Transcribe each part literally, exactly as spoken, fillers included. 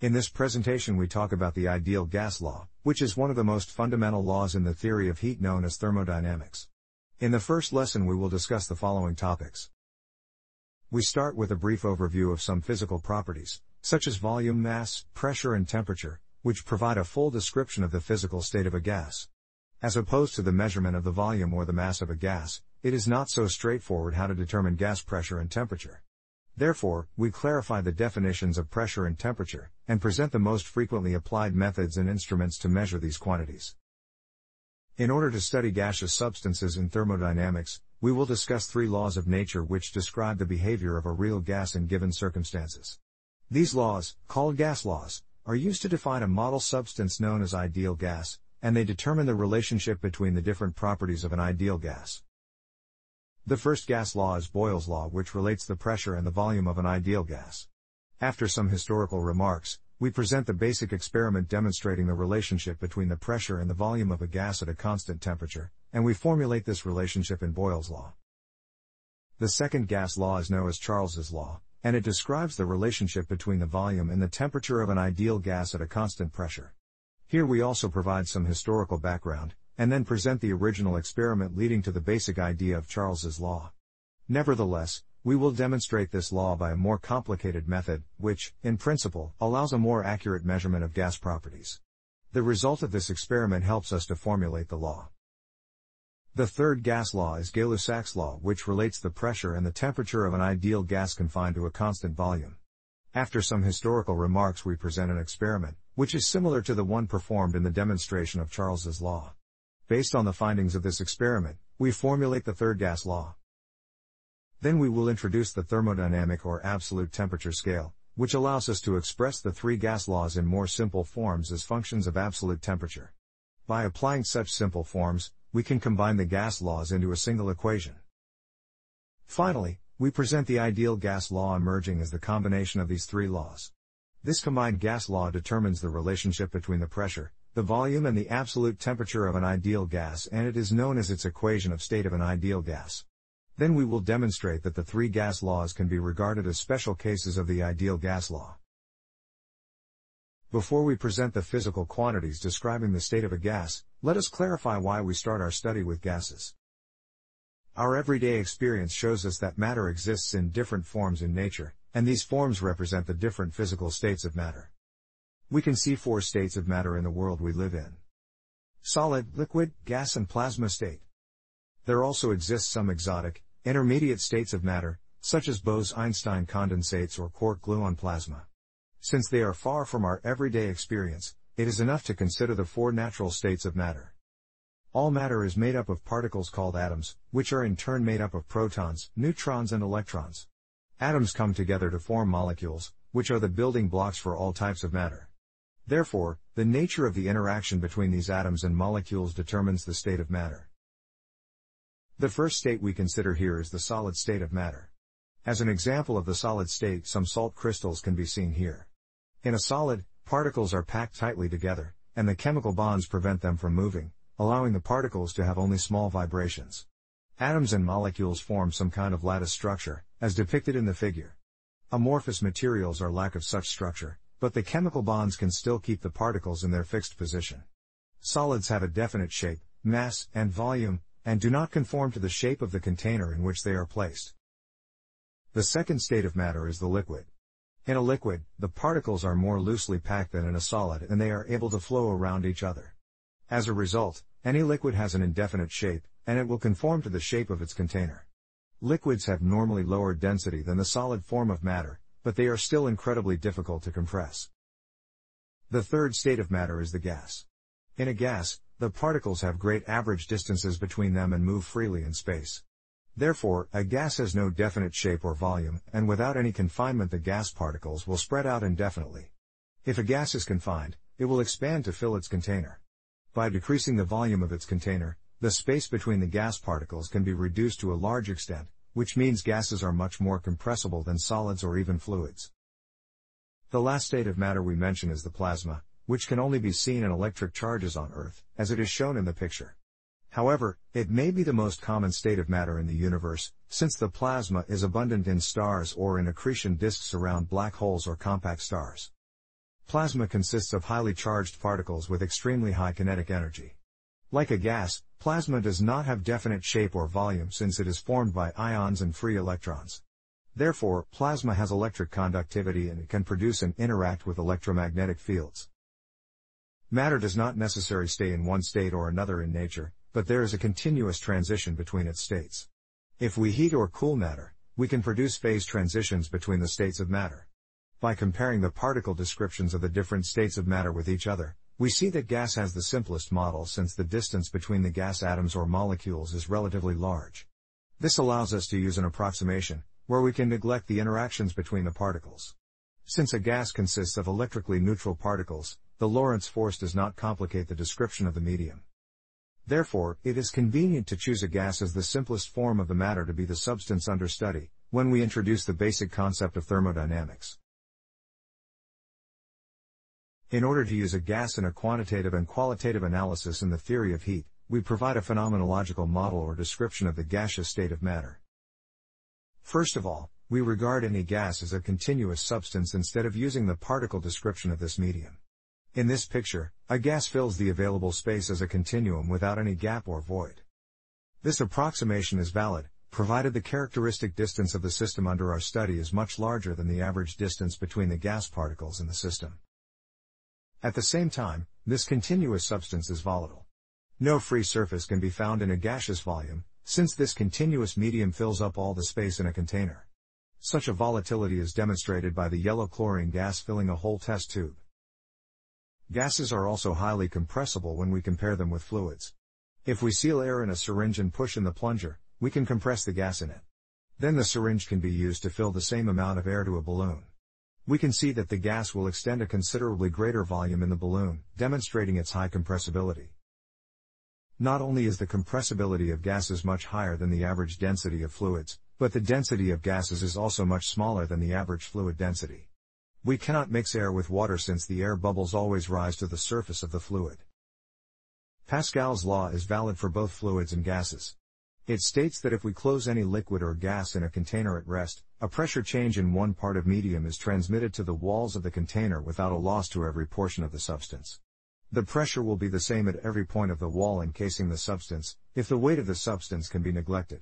In this presentation we talk about the ideal gas law, which is one of the most fundamental laws in the theory of heat known as thermodynamics. In the first lesson we will discuss the following topics. We start with a brief overview of some physical properties, such as volume, mass, pressure and temperature, which provide a full description of the physical state of a gas. As opposed to the measurement of the volume or the mass of a gas, it is not so straightforward how to determine gas pressure and temperature. Therefore, we clarify the definitions of pressure and temperature, and present the most frequently applied methods and instruments to measure these quantities. In order to study gaseous substances in thermodynamics, we will discuss three laws of nature which describe the behavior of a real gas in given circumstances. These laws, called gas laws, are used to define a model substance known as ideal gas, and they determine the relationship between the different properties of an ideal gas. The first gas law is Boyle's law, which relates the pressure and the volume of an ideal gas. After some historical remarks, we present the basic experiment demonstrating the relationship between the pressure and the volume of a gas at a constant temperature, and we formulate this relationship in Boyle's law. The second gas law is known as Charles's law, and it describes the relationship between the volume and the temperature of an ideal gas at a constant pressure. Here we also provide some historical background, and then present the original experiment leading to the basic idea of Charles's law. Nevertheless, we will demonstrate this law by a more complicated method, which, in principle, allows a more accurate measurement of gas properties. The result of this experiment helps us to formulate the law. The third gas law is Gay-Lussac's law, which relates the pressure and the temperature of an ideal gas confined to a constant volume. After some historical remarks, we present an experiment, which is similar to the one performed in the demonstration of Charles's law. Based on the findings of this experiment, we formulate the third gas law. Then we will introduce the thermodynamic or absolute temperature scale, which allows us to express the three gas laws in more simple forms as functions of absolute temperature. By applying such simple forms, we can combine the gas laws into a single equation. Finally, we present the ideal gas law emerging as the combination of these three laws. This combined gas law determines the relationship between the pressure, the volume and the absolute temperature of an ideal gas, and it is known as its equation of state of an ideal gas. Then we will demonstrate that the three gas laws can be regarded as special cases of the ideal gas law. Before we present the physical quantities describing the state of a gas, let us clarify why we start our study with gases. Our everyday experience shows us that matter exists in different forms in nature, and these forms represent the different physical states of matter. We can see four states of matter in the world we live in: solid, liquid, gas and plasma state. There also exist some exotic, intermediate states of matter, such as Bose-Einstein condensates or quark-gluon plasma. Since they are far from our everyday experience, it is enough to consider the four natural states of matter. All matter is made up of particles called atoms, which are in turn made up of protons, neutrons and electrons. Atoms come together to form molecules, which are the building blocks for all types of matter. Therefore, the nature of the interaction between these atoms and molecules determines the state of matter. The first state we consider here is the solid state of matter. As an example of the solid state, some salt crystals can be seen here. In a solid, particles are packed tightly together, and the chemical bonds prevent them from moving, allowing the particles to have only small vibrations. Atoms and molecules form some kind of lattice structure, as depicted in the figure. Amorphous materials are lack of such structure, but the chemical bonds can still keep the particles in their fixed position. Solids have a definite shape, mass, and volume, and do not conform to the shape of the container in which they are placed. The second state of matter is the liquid. In a liquid, the particles are more loosely packed than in a solid and they are able to flow around each other. As a result, any liquid has an indefinite shape, and it will conform to the shape of its container. Liquids have normally lower density than the solid form of matter, but they are still incredibly difficult to compress. The third state of matter is the gas. In a gas, the particles have great average distances between them and move freely in space. Therefore, a gas has no definite shape or volume, and without any confinement the gas particles will spread out indefinitely. If a gas is confined, it will expand to fill its container. By decreasing the volume of its container, the space between the gas particles can be reduced to a large extent, which means gases are much more compressible than solids or even fluids. The last state of matter we mention is the plasma, which can only be seen in electric charges on Earth, as it is shown in the picture. However, it may be the most common state of matter in the universe, since the plasma is abundant in stars or in accretion disks around black holes or compact stars. Plasma consists of highly charged particles with extremely high kinetic energy. Like a gas, plasma does not have definite shape or volume since it is formed by ions and free electrons. Therefore, plasma has electric conductivity and it can produce and interact with electromagnetic fields. Matter does not necessarily stay in one state or another in nature, but there is a continuous transition between its states. If we heat or cool matter, we can produce phase transitions between the states of matter. By comparing the particle descriptions of the different states of matter with each other, we see that gas has the simplest model since the distance between the gas atoms or molecules is relatively large. This allows us to use an approximation, where we can neglect the interactions between the particles. Since a gas consists of electrically neutral particles, the Lorentz force does not complicate the description of the medium. Therefore, it is convenient to choose a gas as the simplest form of the matter to be the substance under study, when we introduce the basic concept of thermodynamics. In order to use a gas in a quantitative and qualitative analysis in the theory of heat, we provide a phenomenological model or description of the gaseous state of matter. First of all, we regard any gas as a continuous substance instead of using the particle description of this medium. In this picture, a gas fills the available space as a continuum without any gap or void. This approximation is valid, provided the characteristic distance of the system under our study is much larger than the average distance between the gas particles in the system. At the same time, this continuous substance is volatile. No free surface can be found in a gaseous volume, since this continuous medium fills up all the space in a container. Such a volatility is demonstrated by the yellow chlorine gas filling a whole test tube. Gases are also highly compressible when we compare them with fluids. If we seal air in a syringe and push in the plunger, we can compress the gas in it. Then the syringe can be used to fill the same amount of air to a balloon. We can see that the gas will extend a considerably greater volume in the balloon, demonstrating its high compressibility. Not only is the compressibility of gases much higher than the average density of fluids, but the density of gases is also much smaller than the average fluid density. We cannot mix air with water since the air bubbles always rise to the surface of the fluid. Pascal's law is valid for both fluids and gases. It states that if we close any liquid or gas in a container at rest, a pressure change in one part of medium is transmitted to the walls of the container without a loss to every portion of the substance. The pressure will be the same at every point of the wall encasing the substance, if the weight of the substance can be neglected.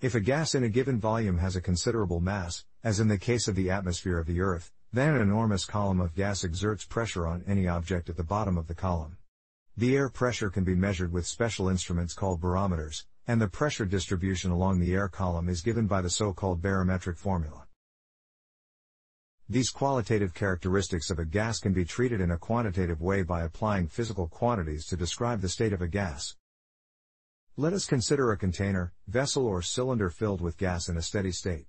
If a gas in a given volume has a considerable mass, as in the case of the atmosphere of the Earth, then an enormous column of gas exerts pressure on any object at the bottom of the column. The air pressure can be measured with special instruments called barometers, and the pressure distribution along the air column is given by the so-called barometric formula. These qualitative characteristics of a gas can be treated in a quantitative way by applying physical quantities to describe the state of a gas. Let us consider a container, vessel or cylinder filled with gas in a steady state.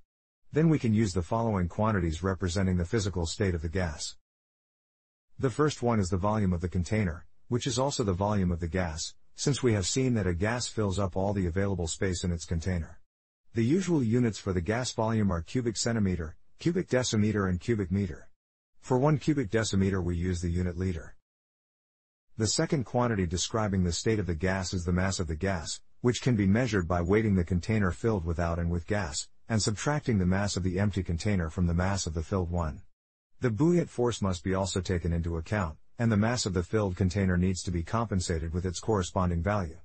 Then we can use the following quantities representing the physical state of the gas. The first one is the volume of the container, which is also the volume of the gas, since we have seen that a gas fills up all the available space in its container. The usual units for the gas volume are cubic centimeter, cubic decimeter and cubic meter. For one cubic decimeter we use the unit liter. The second quantity describing the state of the gas is the mass of the gas, which can be measured by weighting the container filled without and with gas, and subtracting the mass of the empty container from the mass of the filled one. The buoyant force must be also taken into account, and the mass of the filled container needs to be compensated with its corresponding value.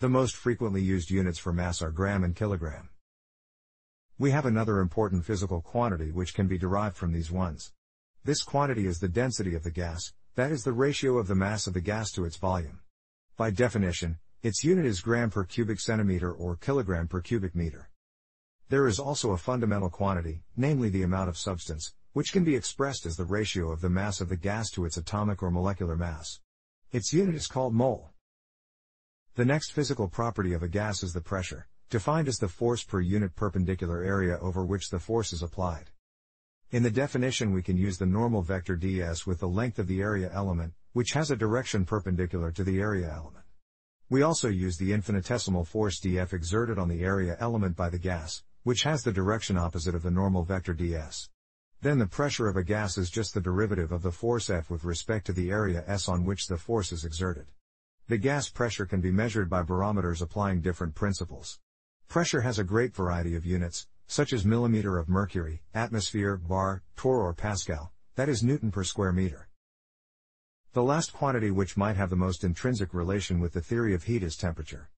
The most frequently used units for mass are gram and kilogram. We have another important physical quantity which can be derived from these ones. This quantity is the density of the gas, that is the ratio of the mass of the gas to its volume. By definition, its unit is gram per cubic centimeter or kilogram per cubic meter. There is also a fundamental quantity, namely the amount of substance, which can be expressed as the ratio of the mass of the gas to its atomic or molecular mass. Its unit is called mole. The next physical property of a gas is the pressure, defined as the force per unit perpendicular area over which the force is applied. In the definition we can use the normal vector ds with the length of the area element, which has a direction perpendicular to the area element. We also use the infinitesimal force df exerted on the area element by the gas, which has the direction opposite of the normal vector ds. Then the pressure of a gas is just the derivative of the force F with respect to the area S on which the force is exerted. The gas pressure can be measured by barometers applying different principles. Pressure has a great variety of units, such as millimeter of mercury, atmosphere, bar, torr or pascal, that is Newton per square meter. The last quantity which might have the most intrinsic relation with the theory of heat is temperature.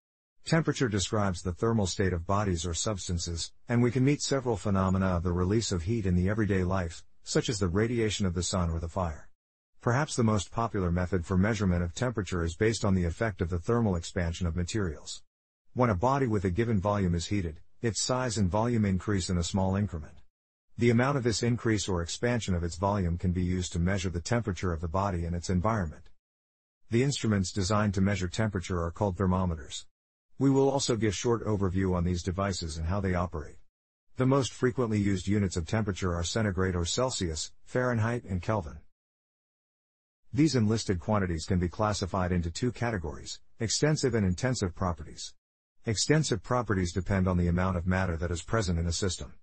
Temperature describes the thermal state of bodies or substances, and we can meet several phenomena of the release of heat in the everyday life, such as the radiation of the sun or the fire. Perhaps the most popular method for measurement of temperature is based on the effect of the thermal expansion of materials. When a body with a given volume is heated, its size and volume increase in a small increment. The amount of this increase or expansion of its volume can be used to measure the temperature of the body and its environment. The instruments designed to measure temperature are called thermometers. We will also give a short overview on these devices and how they operate. The most frequently used units of temperature are centigrade or Celsius, Fahrenheit and Kelvin. These enlisted quantities can be classified into two categories, extensive and intensive properties. Extensive properties depend on the amount of matter that is present in a system.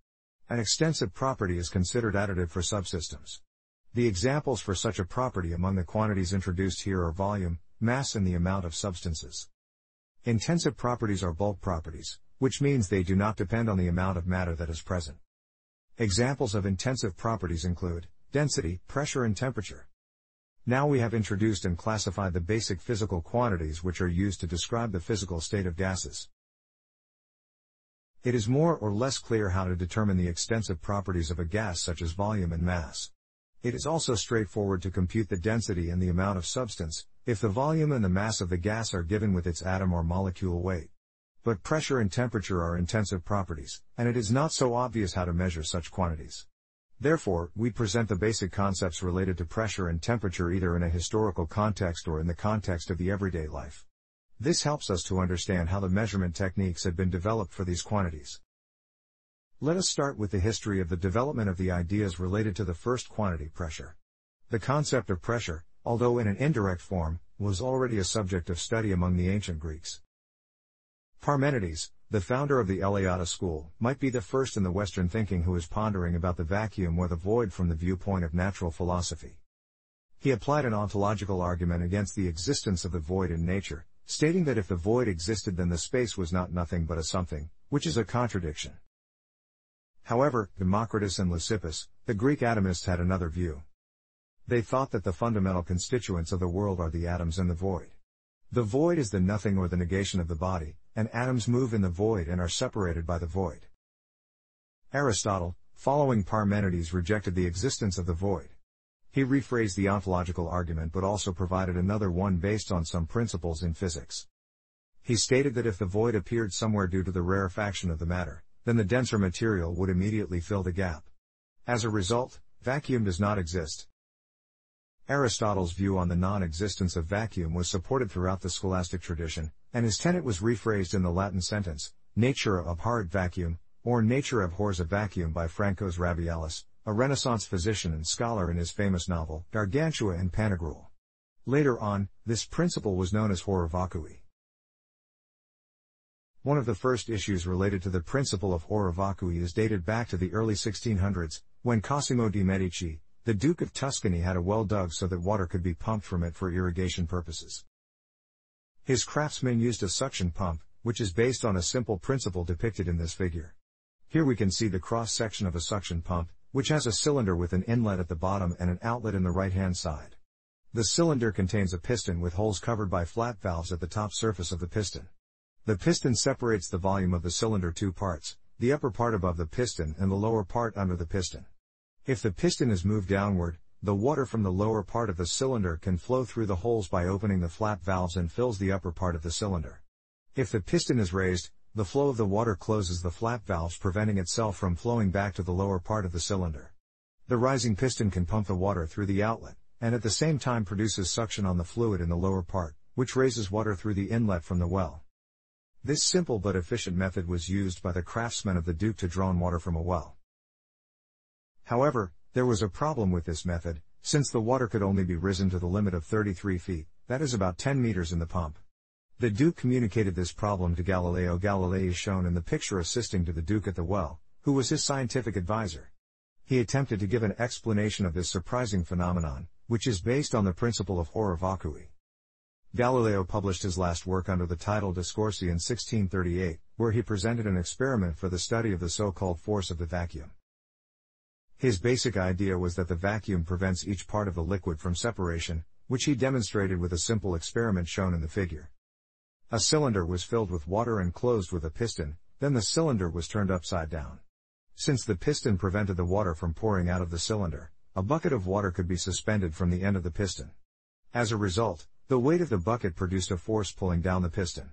An extensive property is considered additive for subsystems. The examples for such a property among the quantities introduced here are volume, mass and the amount of substances. Intensive properties are bulk properties, which means they do not depend on the amount of matter that is present. Examples of intensive properties include density, pressure and temperature. Now we have introduced and classified the basic physical quantities which are used to describe the physical state of gases. It is more or less clear how to determine the extensive properties of a gas such as volume and mass. It is also straightforward to compute the density and the amount of substance, if the volume and the mass of the gas are given with its atom or molecule weight. But pressure and temperature are intensive properties, and it is not so obvious how to measure such quantities. Therefore, we present the basic concepts related to pressure and temperature either in a historical context or in the context of the everyday life. This helps us to understand how the measurement techniques have been developed for these quantities. Let us start with the history of the development of the ideas related to the first quantity, pressure. The concept of pressure, although in an indirect form, was already a subject of study among the ancient Greeks. Parmenides, the founder of the Eleatic school, might be the first in the Western thinking who is pondering about the vacuum or the void from the viewpoint of natural philosophy. He applied an ontological argument against the existence of the void in nature, stating that if the void existed then the space was not nothing but a something, which is a contradiction. However, Democritus and Leucippus, the Greek atomists, had another view. They thought that the fundamental constituents of the world are the atoms and the void. The void is the nothing or the negation of the body, and atoms move in the void and are separated by the void. Aristotle, following Parmenides, rejected the existence of the void. He rephrased the ontological argument but also provided another one based on some principles in physics. He stated that if the void appeared somewhere due to the rarefaction of the matter, then the denser material would immediately fill the gap. As a result, vacuum does not exist. Aristotle's view on the non-existence of vacuum was supported throughout the scholastic tradition, and his tenet was rephrased in the Latin sentence, natura abhorret vacuum, or nature abhors a vacuum by Francois Rabelais, a Renaissance physician and scholar in his famous novel, Gargantua and Pantagruel. Later on, this principle was known as horror vacui. One of the first issues related to the principle of horror vacui is dated back to the early sixteen hundreds, when Cosimo de' Medici, the Duke of Tuscany, had a well dug so that water could be pumped from it for irrigation purposes. His craftsmen used a suction pump, which is based on a simple principle depicted in this figure. Here we can see the cross-section of a suction pump, which has a cylinder with an inlet at the bottom and an outlet in the right-hand side. The cylinder contains a piston with holes covered by flat valves at the top surface of the piston. The piston separates the volume of the cylinder two parts, the upper part above the piston and the lower part under the piston. If the piston is moved downward, the water from the lower part of the cylinder can flow through the holes by opening the flap valves and fills the upper part of the cylinder. If the piston is raised, the flow of the water closes the flap valves, preventing itself from flowing back to the lower part of the cylinder. The rising piston can pump the water through the outlet, and at the same time produces suction on the fluid in the lower part, which raises water through the inlet from the well. This simple but efficient method was used by the craftsmen of the Duke to draw water from a well. However, there was a problem with this method, since the water could only be risen to the limit of thirty-three feet, that is about ten meters in the pump. The Duke communicated this problem to Galileo Galilei, shown in the picture, assisting to the Duke at the well, who was his scientific advisor. He attempted to give an explanation of this surprising phenomenon, which is based on the principle of horror vacui. Galileo published his last work under the title Discorsi in sixteen thirty-eight, where he presented an experiment for the study of the so-called force of the vacuum. His basic idea was that the vacuum prevents each part of the liquid from separation, which he demonstrated with a simple experiment shown in the figure. A cylinder was filled with water and closed with a piston, then the cylinder was turned upside down. Since the piston prevented the water from pouring out of the cylinder, a bucket of water could be suspended from the end of the piston. As a result, the weight of the bucket produced a force pulling down the piston.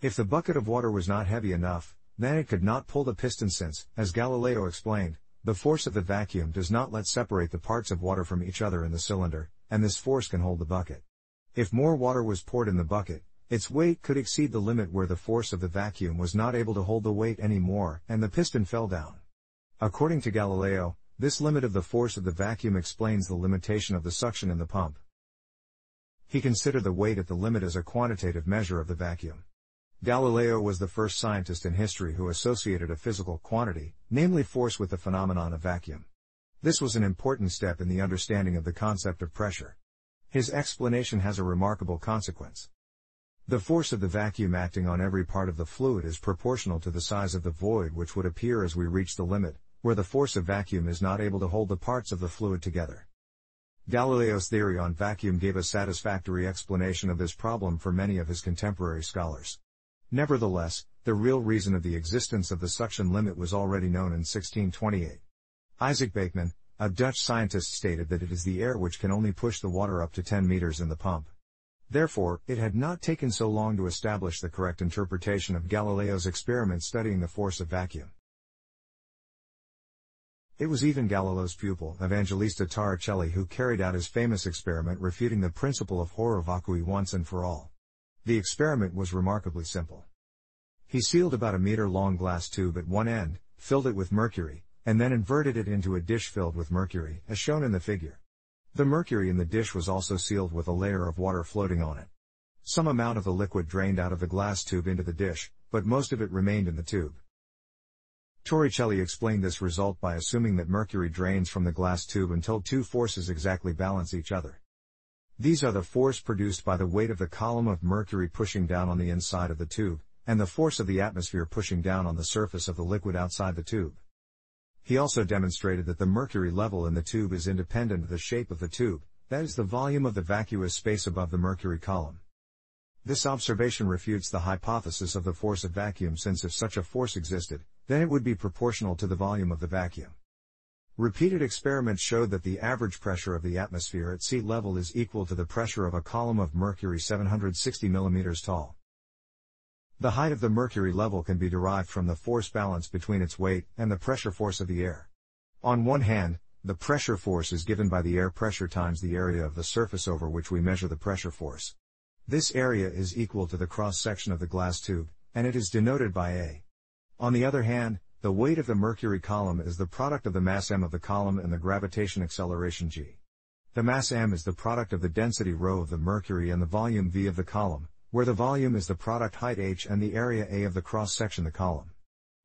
If the bucket of water was not heavy enough, then it could not pull the piston since, as Galileo explained, the force of the vacuum does not let separate the parts of water from each other in the cylinder, and this force can hold the bucket. If more water was poured in the bucket, its weight could exceed the limit where the force of the vacuum was not able to hold the weight anymore, and the piston fell down. According to Galileo, this limit of the force of the vacuum explains the limitation of the suction in the pump. He considered the weight at the limit as a quantitative measure of the vacuum. Galileo was the first scientist in history who associated a physical quantity, namely force, with the phenomenon of vacuum. This was an important step in the understanding of the concept of pressure. His explanation has a remarkable consequence. The force of the vacuum acting on every part of the fluid is proportional to the size of the void which would appear as we reach the limit, where the force of vacuum is not able to hold the parts of the fluid together. Galileo's theory on vacuum gave a satisfactory explanation of this problem for many of his contemporary scholars. Nevertheless, the real reason of the existence of the suction limit was already known in sixteen twenty-eight. Isaac Beekman, a Dutch scientist, stated that it is the air which can only push the water up to ten meters in the pump. Therefore, it had not taken so long to establish the correct interpretation of Galileo's experiment studying the force of vacuum. It was even Galileo's pupil, Evangelista Taricelli, who carried out his famous experiment refuting the principle of horror vacui once and for all. The experiment was remarkably simple. He sealed about a meter-long glass tube at one end, filled it with mercury, and then inverted it into a dish filled with mercury, as shown in the figure. The mercury in the dish was also sealed with a layer of water floating on it. Some amount of the liquid drained out of the glass tube into the dish, but most of it remained in the tube. Torricelli explained this result by assuming that mercury drains from the glass tube until two forces exactly balance each other. These are the force produced by the weight of the column of mercury pushing down on the inside of the tube, and the force of the atmosphere pushing down on the surface of the liquid outside the tube. He also demonstrated that the mercury level in the tube is independent of the shape of the tube, that is, the volume of the vacuous space above the mercury column. This observation refutes the hypothesis of the force of vacuum, since if such a force existed, then it would be proportional to the volume of the vacuum. Repeated experiments showed that the average pressure of the atmosphere at sea level is equal to the pressure of a column of mercury seven hundred sixty millimeters tall. The height of the mercury level can be derived from the force balance between its weight and the pressure force of the air. On one hand, the pressure force is given by the air pressure times the area of the surface over which we measure the pressure force. This area is equal to the cross-section of the glass tube, and it is denoted by A. On the other hand, the weight of the mercury column is the product of the mass m of the column and the gravitation acceleration g. The mass m is the product of the density rho of the mercury and the volume v of the column, where the volume is the product height h and the area a of the cross-section of the column.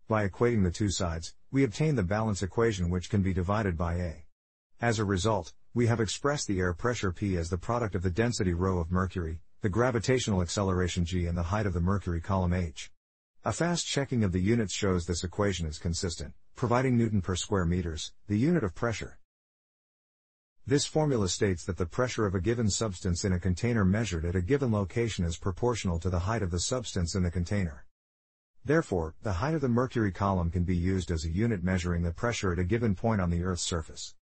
By equating the two sides, we obtain the balance equation, which can be divided by a. As a result, we have expressed the air pressure p as the product of the density rho of mercury, the gravitational acceleration g, and the height of the mercury column h. A fast checking of the units shows this equation is consistent, providing Newton per square meters, the unit of pressure. This formula states that the pressure of a given substance in a container measured at a given location is proportional to the height of the substance in the container. Therefore, the height of the mercury column can be used as a unit measuring the pressure at a given point on the Earth's surface.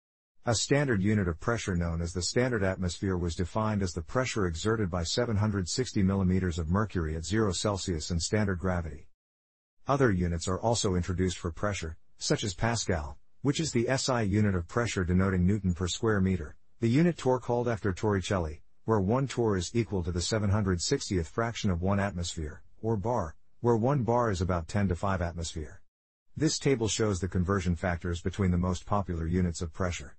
A standard unit of pressure known as the standard atmosphere was defined as the pressure exerted by seven hundred sixty millimeters of mercury at zero Celsius and standard gravity. Other units are also introduced for pressure, such as Pascal, which is the S I unit of pressure denoting Newton per square meter, the unit torr called after Torricelli, where one torr is equal to the seven hundred sixtieth fraction of one atmosphere, or bar, where one bar is about ten to the five atmosphere. This table shows the conversion factors between the most popular units of pressure.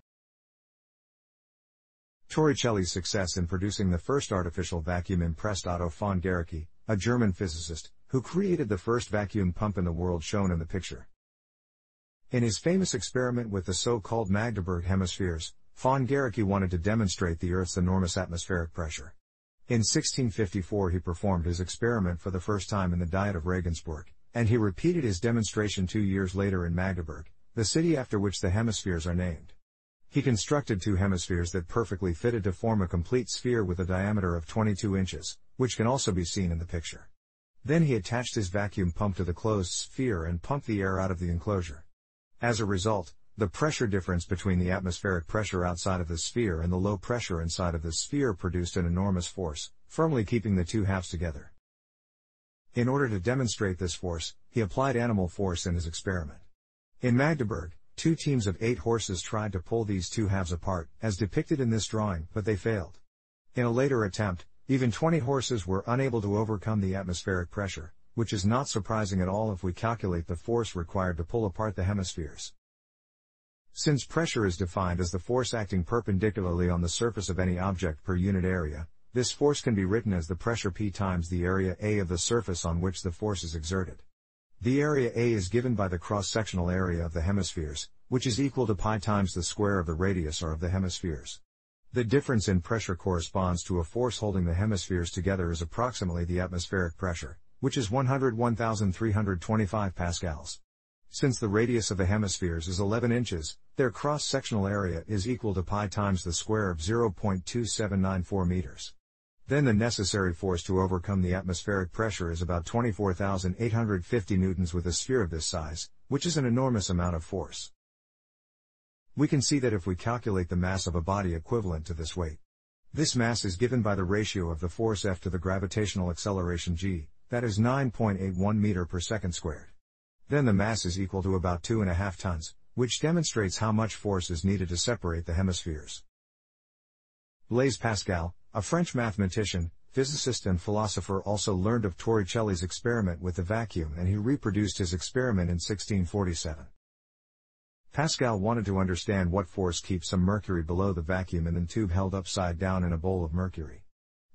Torricelli's success in producing the first artificial vacuum impressed Otto von Guericke, a German physicist, who created the first vacuum pump in the world shown in the picture. In his famous experiment with the so-called Magdeburg hemispheres, von Guericke wanted to demonstrate the Earth's enormous atmospheric pressure. In sixteen fifty-four he performed his experiment for the first time in the Diet of Regensburg, and he repeated his demonstration two years later in Magdeburg, the city after which the hemispheres are named. He constructed two hemispheres that perfectly fitted to form a complete sphere with a diameter of twenty-two inches, which can also be seen in the picture. Then he attached his vacuum pump to the closed sphere and pumped the air out of the enclosure. As a result, the pressure difference between the atmospheric pressure outside of the sphere and the low pressure inside of the sphere produced an enormous force, firmly keeping the two halves together. In order to demonstrate this force, he applied animal force in his experiment. In Magdeburg, two teams of eight horses tried to pull these two halves apart, as depicted in this drawing, but they failed. In a later attempt, even twenty horses were unable to overcome the atmospheric pressure, which is not surprising at all if we calculate the force required to pull apart the hemispheres. Since pressure is defined as the force acting perpendicularly on the surface of any object per unit area, this force can be written as the pressure P times the area A of the surface on which the force is exerted. The area A is given by the cross-sectional area of the hemispheres, which is equal to pi times the square of the radius R of the hemispheres. The difference in pressure corresponds to a force holding the hemispheres together is approximately the atmospheric pressure, which is one hundred one thousand three hundred twenty-five pascals. Since the radius of the hemispheres is eleven inches, their cross-sectional area is equal to pi times the square of zero point two seven nine four meters. Then the necessary force to overcome the atmospheric pressure is about twenty-four thousand eight hundred fifty newtons with a sphere of this size, which is an enormous amount of force. We can see that if we calculate the mass of a body equivalent to this weight. This mass is given by the ratio of the force F to the gravitational acceleration G, that is nine point eight one meters per second squared. Then the mass is equal to about two point five tons, which demonstrates how much force is needed to separate the hemispheres. Blaise Pascal, a French mathematician, physicist and philosopher, also learned of Torricelli's experiment with the vacuum, and he reproduced his experiment in sixteen forty-seven. Pascal wanted to understand what force keeps some mercury below the vacuum in a tube held upside down in a bowl of mercury.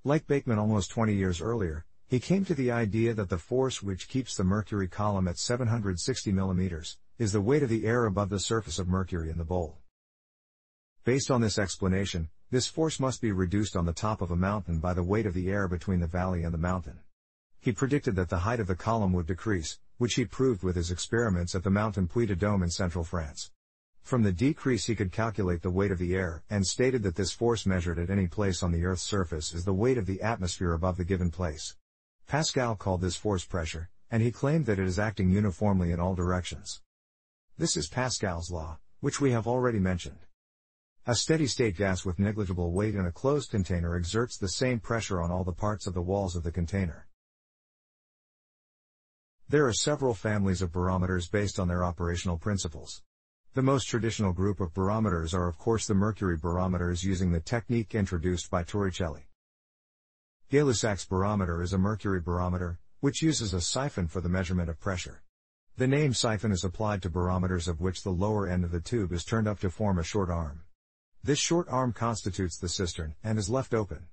Like Baekeman almost twenty years earlier, he came to the idea that the force which keeps the mercury column at seven hundred sixty millimeters is the weight of the air above the surface of mercury in the bowl. Based on this explanation, this force must be reduced on the top of a mountain by the weight of the air between the valley and the mountain. He predicted that the height of the column would decrease, which he proved with his experiments at the mountain Puy de Dôme in central France. From the decrease he could calculate the weight of the air, and stated that this force measured at any place on the Earth's surface is the weight of the atmosphere above the given place. Pascal called this force pressure, and he claimed that it is acting uniformly in all directions. This is Pascal's law, which we have already mentioned. A steady-state gas with negligible weight in a closed container exerts the same pressure on all the parts of the walls of the container. There are several families of barometers based on their operational principles. The most traditional group of barometers are of course the mercury barometers using the technique introduced by Torricelli. Gay-Lussac's barometer is a mercury barometer, which uses a siphon for the measurement of pressure. The name siphon is applied to barometers of which the lower end of the tube is turned up to form a short arm. This short arm constitutes the cistern, and is left open.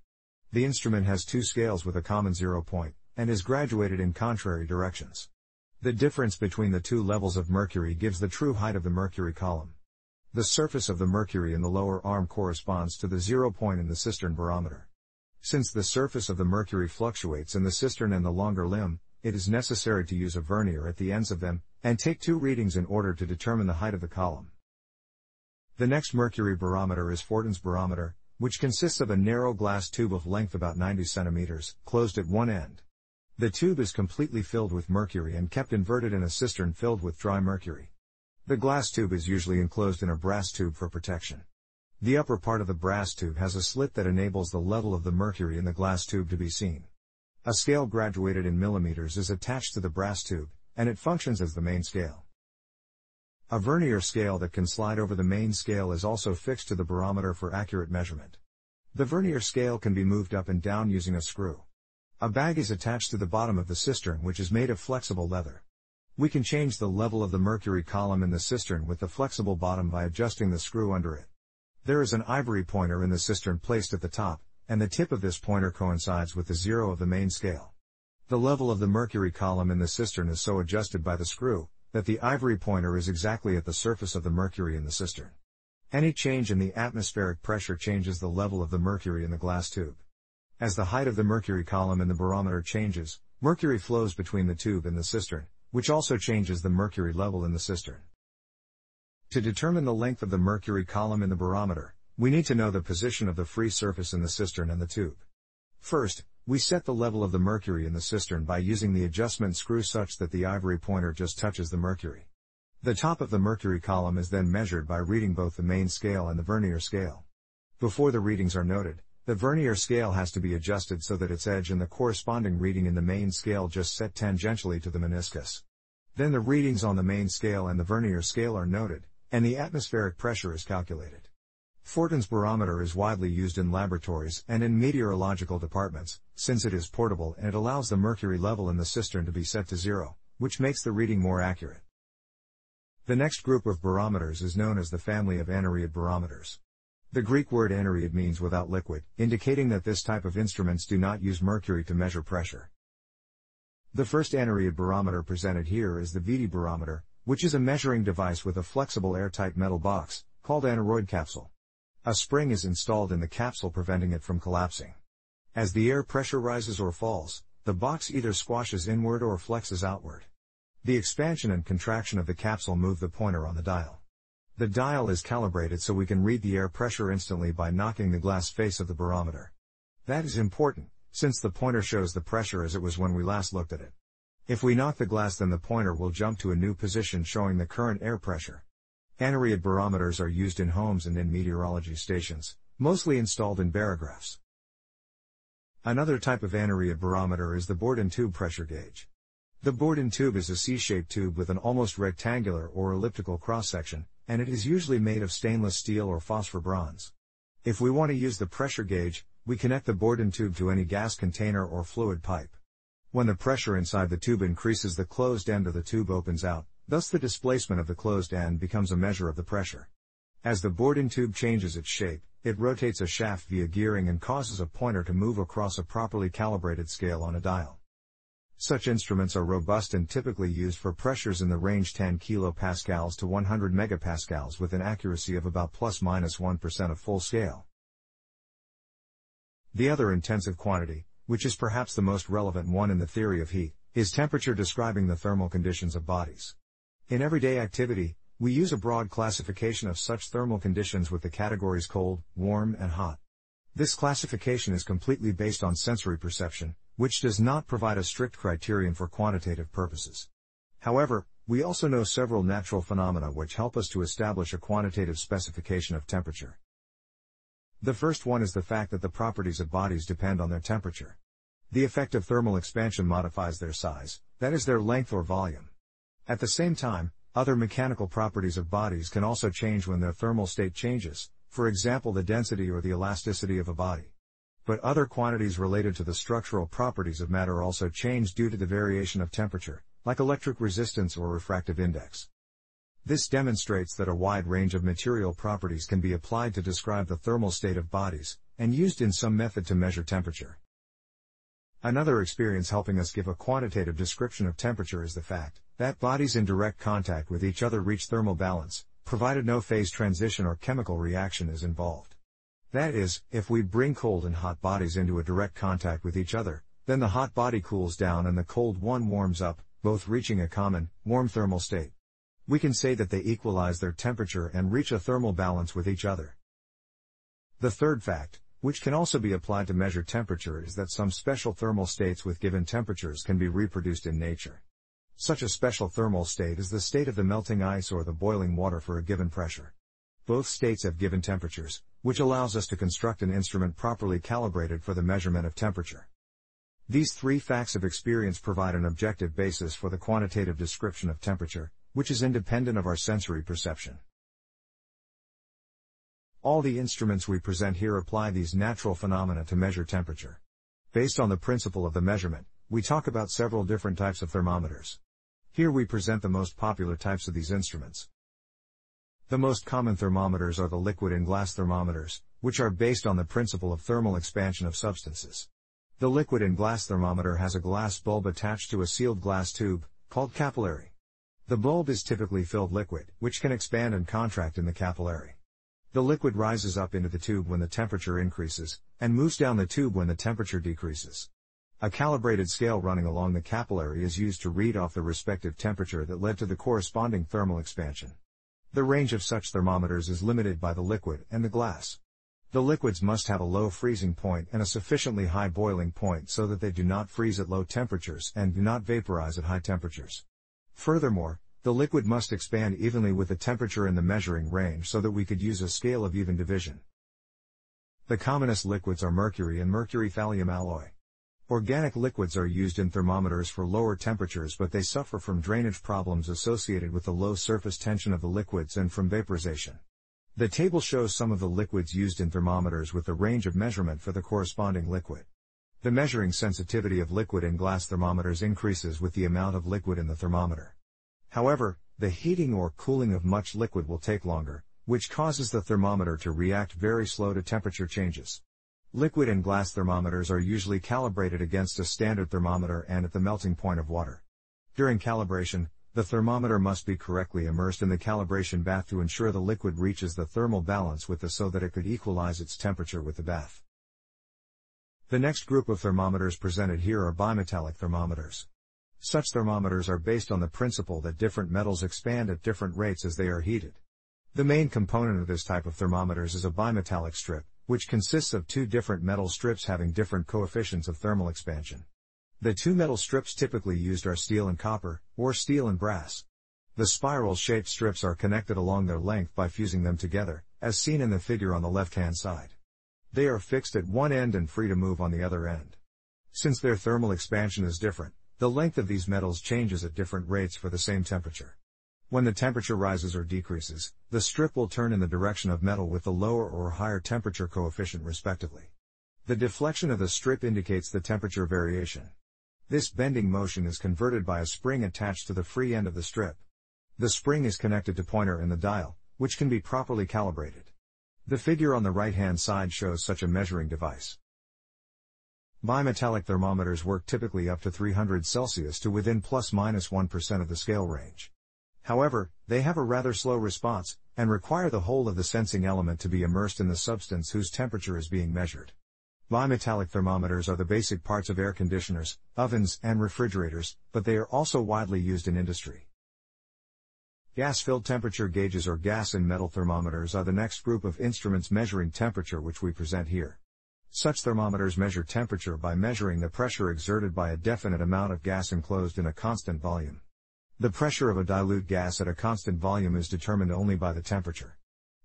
The instrument has two scales with a common zero point, and is graduated in contrary directions. The difference between the two levels of mercury gives the true height of the mercury column. The surface of the mercury in the lower arm corresponds to the zero point in the cistern barometer. Since the surface of the mercury fluctuates in the cistern and the longer limb, it is necessary to use a vernier at the ends of them, and take two readings in order to determine the height of the column. The next mercury barometer is Fortin's barometer, which consists of a narrow glass tube of length about ninety centimeters, closed at one end. The tube is completely filled with mercury and kept inverted in a cistern filled with dry mercury. The glass tube is usually enclosed in a brass tube for protection. The upper part of the brass tube has a slit that enables the level of the mercury in the glass tube to be seen. A scale graduated in millimeters is attached to the brass tube, and it functions as the main scale. A vernier scale that can slide over the main scale is also fixed to the barometer for accurate measurement. The vernier scale can be moved up and down using a screw. A bag is attached to the bottom of the cistern, which is made of flexible leather. We can change the level of the mercury column in the cistern with the flexible bottom by adjusting the screw under it. There is an ivory pointer in the cistern placed at the top, and the tip of this pointer coincides with the zero of the main scale. The level of the mercury column in the cistern is so adjusted by the screw that the ivory pointer is exactly at the surface of the mercury in the cistern. Any change in the atmospheric pressure changes the level of the mercury in the glass tube. As the height of the mercury column in the barometer changes, mercury flows between the tube and the cistern, which also changes the mercury level in the cistern. To determine the length of the mercury column in the barometer, we need to know the position of the free surface in the cistern and the tube. First, we set the level of the mercury in the cistern by using the adjustment screw such that the ivory pointer just touches the mercury. The top of the mercury column is then measured by reading both the main scale and the vernier scale. Before the readings are noted, the vernier scale has to be adjusted so that its edge and the corresponding reading in the main scale just set tangentially to the meniscus. Then the readings on the main scale and the vernier scale are noted, and the atmospheric pressure is calculated. Fortin's barometer is widely used in laboratories and in meteorological departments, since it is portable and it allows the mercury level in the cistern to be set to zero, which makes the reading more accurate. The next group of barometers is known as the family of aneroid barometers. The Greek word aneroid means without liquid, indicating that this type of instruments do not use mercury to measure pressure. The first aneroid barometer presented here is the Viti barometer, which is a measuring device with a flexible airtight metal box, called aneroid capsule. A spring is installed in the capsule preventing it from collapsing. As the air pressure rises or falls, the box either squashes inward or flexes outward. The expansion and contraction of the capsule move the pointer on the dial. The dial is calibrated so we can read the air pressure instantly by knocking the glass face of the barometer. That is important, since the pointer shows the pressure as it was when we last looked at it. If we knock the glass, then the pointer will jump to a new position showing the current air pressure. Aneroid barometers are used in homes and in meteorology stations, mostly installed in barographs. Another type of aneroid barometer is the board-and-tube pressure gauge. The board-and-tube is a C-shaped tube with an almost rectangular or elliptical cross-section, and it is usually made of stainless steel or phosphor bronze. If we want to use the pressure gauge, we connect the board-and-tube to any gas container or fluid pipe. When the pressure inside the tube increases, the closed end of the tube opens out, thus the displacement of the closed end becomes a measure of the pressure. As the board-and-tube changes its shape, it rotates a shaft via gearing and causes a pointer to move across a properly calibrated scale on a dial. Such instruments are robust and typically used for pressures in the range ten kilopascals to one hundred megapascals with an accuracy of about plus minus one percent of full scale. The other intensive quantity, which is perhaps the most relevant one in the theory of heat, is temperature, describing the thermal conditions of bodies. In everyday activity, we use a broad classification of such thermal conditions with the categories cold, warm, and hot. This classification is completely based on sensory perception, which does not provide a strict criterion for quantitative purposes. However, we also know several natural phenomena which help us to establish a quantitative specification of temperature. The first one is the fact that the properties of bodies depend on their temperature. The effect of thermal expansion modifies their size, that is their length or volume. At the same time, other mechanical properties of bodies can also change when their thermal state changes, for example the density or the elasticity of a body. But other quantities related to the structural properties of matter also change due to the variation of temperature, like electric resistance or refractive index. This demonstrates that a wide range of material properties can be applied to describe the thermal state of bodies, and used in some method to measure temperature. Another experience helping us give a quantitative description of temperature is the fact that bodies in direct contact with each other reach thermal balance, provided no phase transition or chemical reaction is involved. That is, if we bring cold and hot bodies into a direct contact with each other, then the hot body cools down and the cold one warms up, both reaching a common, warm thermal state. We can say that they equalize their temperature and reach a thermal balance with each other. The third fact, which can also be applied to measure temperature, is that some special thermal states with given temperatures can be reproduced in nature. Such a special thermal state is the state of the melting ice or the boiling water for a given pressure. Both states have given temperatures, which allows us to construct an instrument properly calibrated for the measurement of temperature. These three facts of experience provide an objective basis for the quantitative description of temperature, which is independent of our sensory perception. All the instruments we present here apply these natural phenomena to measure temperature. Based on the principle of the measurement, we talk about several different types of thermometers. Here we present the most popular types of these instruments. The most common thermometers are the liquid and glass thermometers, which are based on the principle of thermal expansion of substances. The liquid and glass thermometer has a glass bulb attached to a sealed glass tube, called capillary. The bulb is typically filled liquid, which can expand and contract in the capillary. The liquid rises up into the tube when the temperature increases, and moves down the tube when the temperature decreases. A calibrated scale running along the capillary is used to read off the respective temperature that led to the corresponding thermal expansion. The range of such thermometers is limited by the liquid and the glass. The liquids must have a low freezing point and a sufficiently high boiling point so that they do not freeze at low temperatures and do not vaporize at high temperatures. Furthermore, the liquid must expand evenly with the temperature in the measuring range so that we could use a scale of even division. The commonest liquids are mercury and mercury thallium alloy. Organic liquids are used in thermometers for lower temperatures, but they suffer from drainage problems associated with the low surface tension of the liquids and from vaporization. The table shows some of the liquids used in thermometers with the range of measurement for the corresponding liquid. The measuring sensitivity of liquid in glass thermometers increases with the amount of liquid in the thermometer. However, the heating or cooling of much liquid will take longer, which causes the thermometer to react very slow to temperature changes. Liquid and glass thermometers are usually calibrated against a standard thermometer and at the melting point of water. During calibration, the thermometer must be correctly immersed in the calibration bath to ensure the liquid reaches the thermal balance with the so that it could equalize its temperature with the bath. The next group of thermometers presented here are bimetallic thermometers. Such thermometers are based on the principle that different metals expand at different rates as they are heated. The main component of this type of thermometers is a bimetallic strip, which consists of two different metal strips having different coefficients of thermal expansion. The two metal strips typically used are steel and copper, or steel and brass. The spiral-shaped strips are connected along their length by fusing them together, as seen in the figure on the left-hand side. They are fixed at one end and free to move on the other end. Since their thermal expansion is different, the length of these metals changes at different rates for the same temperature. When the temperature rises or decreases, the strip will turn in the direction of metal with the lower or higher temperature coefficient respectively. The deflection of the strip indicates the temperature variation. This bending motion is converted by a spring attached to the free end of the strip. The spring is connected to pointer in the dial, which can be properly calibrated. The figure on the right-hand side shows such a measuring device. Bimetallic thermometers work typically up to three hundred Celsius to within plus minus one percent of the scale range. However, they have a rather slow response, and require the whole of the sensing element to be immersed in the substance whose temperature is being measured. Bimetallic thermometers are the basic parts of air conditioners, ovens, and refrigerators, but they are also widely used in industry. Gas-filled temperature gauges or gas and metal thermometers are the next group of instruments measuring temperature which we present here. Such thermometers measure temperature by measuring the pressure exerted by a definite amount of gas enclosed in a constant volume. The pressure of a dilute gas at a constant volume is determined only by the temperature.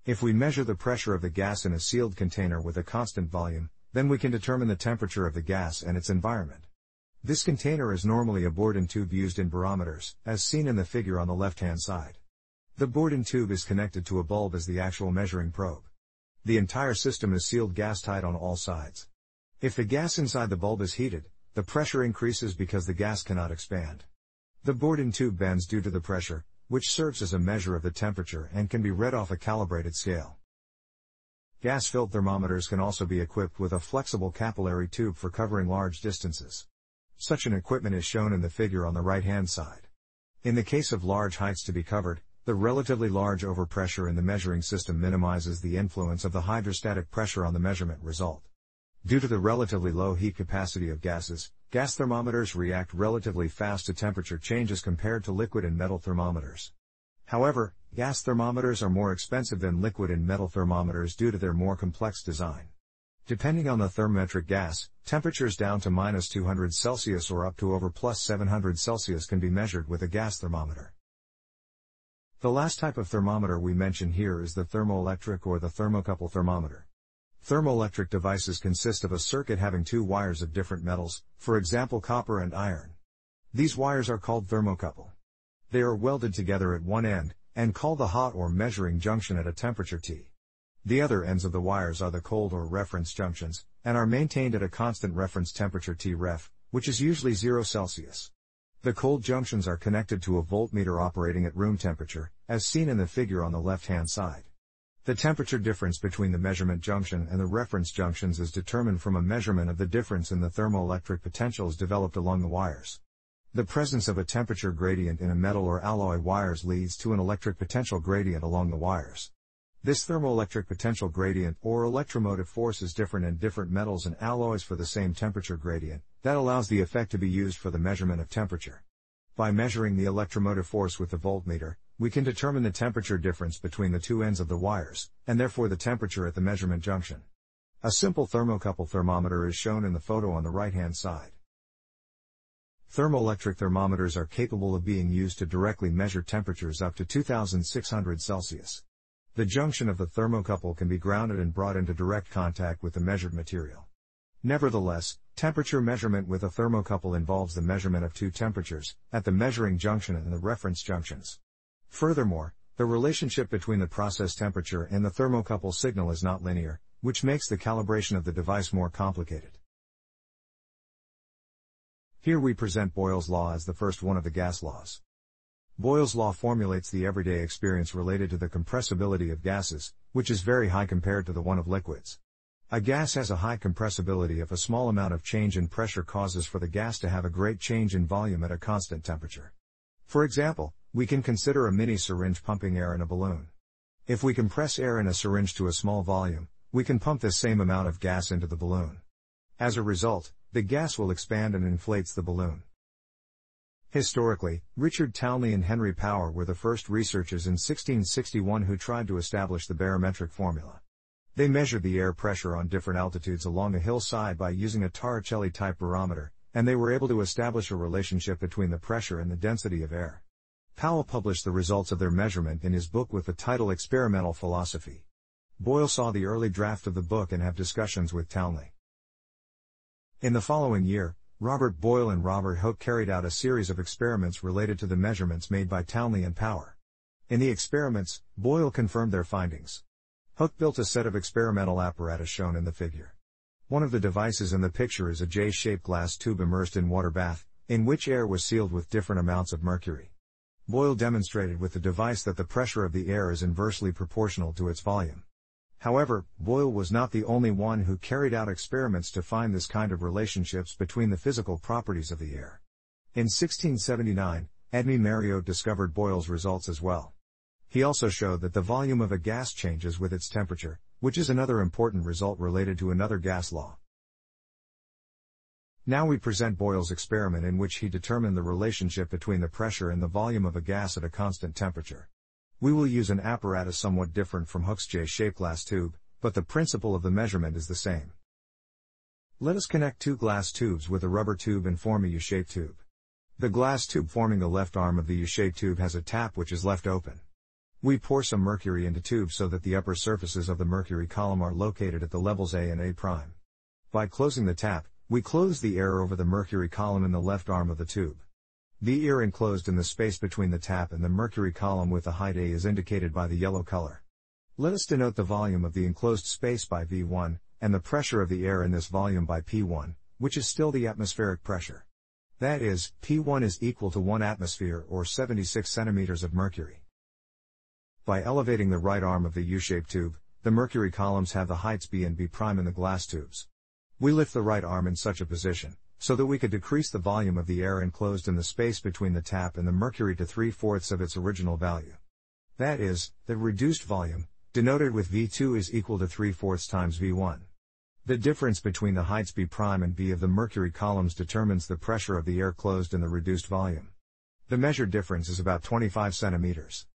If we measure the pressure of the gas in a sealed container with a constant volume, then we can determine the temperature of the gas and its environment. This container is normally a Bourdain tube used in barometers, as seen in the figure on the left-hand side. The Bourdain tube is connected to a bulb as the actual measuring probe. The entire system is sealed gas-tight on all sides. If the gas inside the bulb is heated, the pressure increases because the gas cannot expand. The Bourdain tube bends due to the pressure, which serves as a measure of the temperature and can be read off a calibrated scale. Gas-filled thermometers can also be equipped with a flexible capillary tube for covering large distances. Such an equipment is shown in the figure on the right-hand side. In the case of large heights to be covered, the relatively large overpressure in the measuring system minimizes the influence of the hydrostatic pressure on the measurement result. Due to the relatively low heat capacity of gases, gas thermometers react relatively fast to temperature changes compared to liquid and metal thermometers. However, gas thermometers are more expensive than liquid and metal thermometers due to their more complex design. Depending on the thermometric gas, temperatures down to minus two hundred Celsius or up to over plus seven hundred Celsius can be measured with a gas thermometer. The last type of thermometer we mention here is the thermoelectric or the thermocouple thermometer. Thermoelectric devices consist of a circuit having two wires of different metals, for example copper and iron. These wires are called thermocouple. They are welded together at one end, and call the hot or measuring junction at a temperature T. The other ends of the wires are the cold or reference junctions, and are maintained at a constant reference temperature T ref, which is usually zero Celsius. The cold junctions are connected to a voltmeter operating at room temperature, as seen in the figure on the left-hand side. The temperature difference between the measurement junction and the reference junctions is determined from a measurement of the difference in the thermoelectric potentials developed along the wires. The presence of a temperature gradient in a metal or alloy wires leads to an electric potential gradient along the wires. This thermoelectric potential gradient or electromotive force is different in different metals and alloys for the same temperature gradient. That allows the effect to be used for the measurement of temperature. By measuring the electromotive force with the voltmeter, we can determine the temperature difference between the two ends of the wires, and therefore the temperature at the measurement junction. A simple thermocouple thermometer is shown in the photo on the right-hand side. Thermoelectric thermometers are capable of being used to directly measure temperatures up to two thousand six hundred Celsius. The junction of the thermocouple can be grounded and brought into direct contact with the measured material. Nevertheless, temperature measurement with a thermocouple involves the measurement of two temperatures, at the measuring junction and the reference junctions. Furthermore, the relationship between the process temperature and the thermocouple signal is not linear, which makes the calibration of the device more complicated. Here we present Boyle's law as the first one of the gas laws. Boyle's law formulates the everyday experience related to the compressibility of gases, which is very high compared to the one of liquids. A gas has a high compressibility if a small amount of change in pressure causes for the gas to have a great change in volume at a constant temperature. For example, we can consider a mini syringe pumping air in a balloon. If we compress air in a syringe to a small volume, we can pump this same amount of gas into the balloon. As a result, the gas will expand and inflates the balloon. Historically, Richard Townley and Henry Power were the first researchers in sixteen sixty-one who tried to establish the barometric formula. They measured the air pressure on different altitudes along a hillside by using a Torricelli-type barometer, and they were able to establish a relationship between the pressure and the density of air. Powell published the results of their measurement in his book with the title Experimental Philosophy. Boyle saw the early draft of the book and had discussions with Townley. In the following year, Robert Boyle and Robert Hooke carried out a series of experiments related to the measurements made by Townley and Power. In the experiments, Boyle confirmed their findings. Hooke built a set of experimental apparatus shown in the figure. One of the devices in the picture is a J-shaped glass tube immersed in water bath, in which air was sealed with different amounts of mercury. Boyle demonstrated with the device that the pressure of the air is inversely proportional to its volume. However, Boyle was not the only one who carried out experiments to find this kind of relationships between the physical properties of the air. In sixteen seventy-nine, Edme Mariotte discovered Boyle's results as well. He also showed that the volume of a gas changes with its temperature, which is another important result related to another gas law. Now we present Boyle's experiment in which he determined the relationship between the pressure and the volume of a gas at a constant temperature. We will use an apparatus somewhat different from Hooke's J-shaped glass tube, but the principle of the measurement is the same. Let us connect two glass tubes with a rubber tube and form a U-shaped tube. The glass tube forming the left arm of the U-shaped tube has a tap which is left open. We pour some mercury into tubes so that the upper surfaces of the mercury column are located at the levels A and A'. By closing the tap, we close the air over the mercury column in the left arm of the tube. The air enclosed in the space between the tap and the mercury column with the height A is indicated by the yellow color. Let us denote the volume of the enclosed space by V one, and the pressure of the air in this volume by P one, which is still the atmospheric pressure. That is, P one is equal to one atmosphere or seventy-six centimeters of mercury. By elevating the right arm of the U-shaped tube, the mercury columns have the heights B and B' in the glass tubes. We lift the right arm in such a position, so that we could decrease the volume of the air enclosed in the space between the tap and the mercury to three-fourths of its original value. That is, the reduced volume, denoted with V two is equal to three-fourths times V one. The difference between the heights B' and B of the mercury columns determines the pressure of the air closed in the reduced volume. The measured difference is about twenty-five centimeters.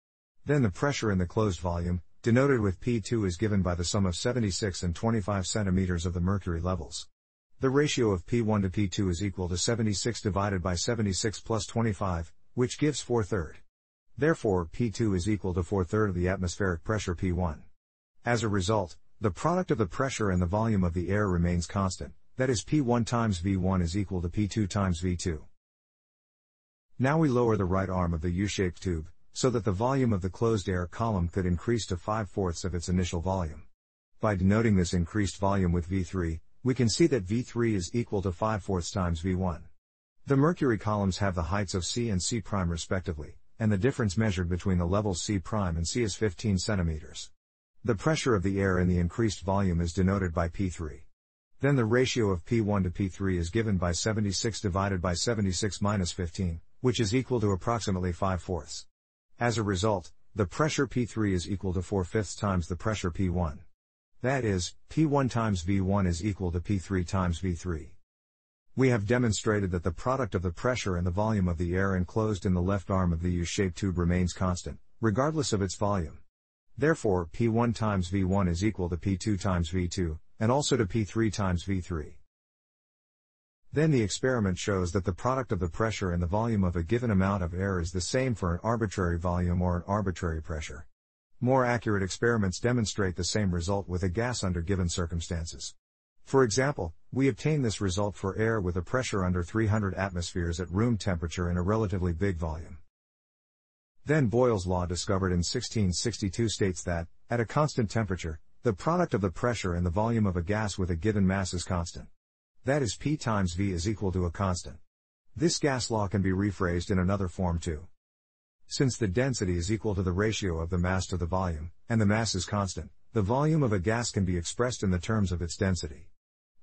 Then the pressure in the closed volume, denoted with P two, is given by the sum of seventy-six and twenty-five centimeters of the mercury levels. The ratio of P one to P two is equal to seventy-six divided by seventy-six plus twenty-five, which gives four thirds. Therefore, P two is equal to four thirds of the atmospheric pressure P one. As a result, the product of the pressure and the volume of the air remains constant, that is, P one times V one is equal to P two times V two. Now we lower the right arm of the U-shaped tube, so that the volume of the closed air column could increase to five-fourths of its initial volume. By denoting this increased volume with V three, we can see that V three is equal to five-fourths times V one. The mercury columns have the heights of C and C' respectively, and the difference measured between the levels C' and C is fifteen centimeters. The pressure of the air in the increased volume is denoted by P three. Then the ratio of P one to P three is given by seventy-six divided by seventy-six minus fifteen, which is equal to approximately five-fourths. As a result, the pressure P three is equal to four-fifths times the pressure P one. That is, P one times V one is equal to P three times V three. We have demonstrated that the product of the pressure and the volume of the air enclosed in the left arm of the U-shaped tube remains constant, regardless of its volume. Therefore, P one times V one is equal to P two times V two, and also to P three times V three. Then the experiment shows that the product of the pressure and the volume of a given amount of air is the same for an arbitrary volume or an arbitrary pressure. More accurate experiments demonstrate the same result with a gas under given circumstances. For example, we obtain this result for air with a pressure under three hundred atmospheres at room temperature in a relatively big volume. Then Boyle's law, discovered in sixteen sixty-two, states that, at a constant temperature, the product of the pressure and the volume of a gas with a given mass is constant. That is, P times V is equal to a constant. This gas law can be rephrased in another form too. Since the density is equal to the ratio of the mass to the volume, and the mass is constant, the volume of a gas can be expressed in the terms of its density.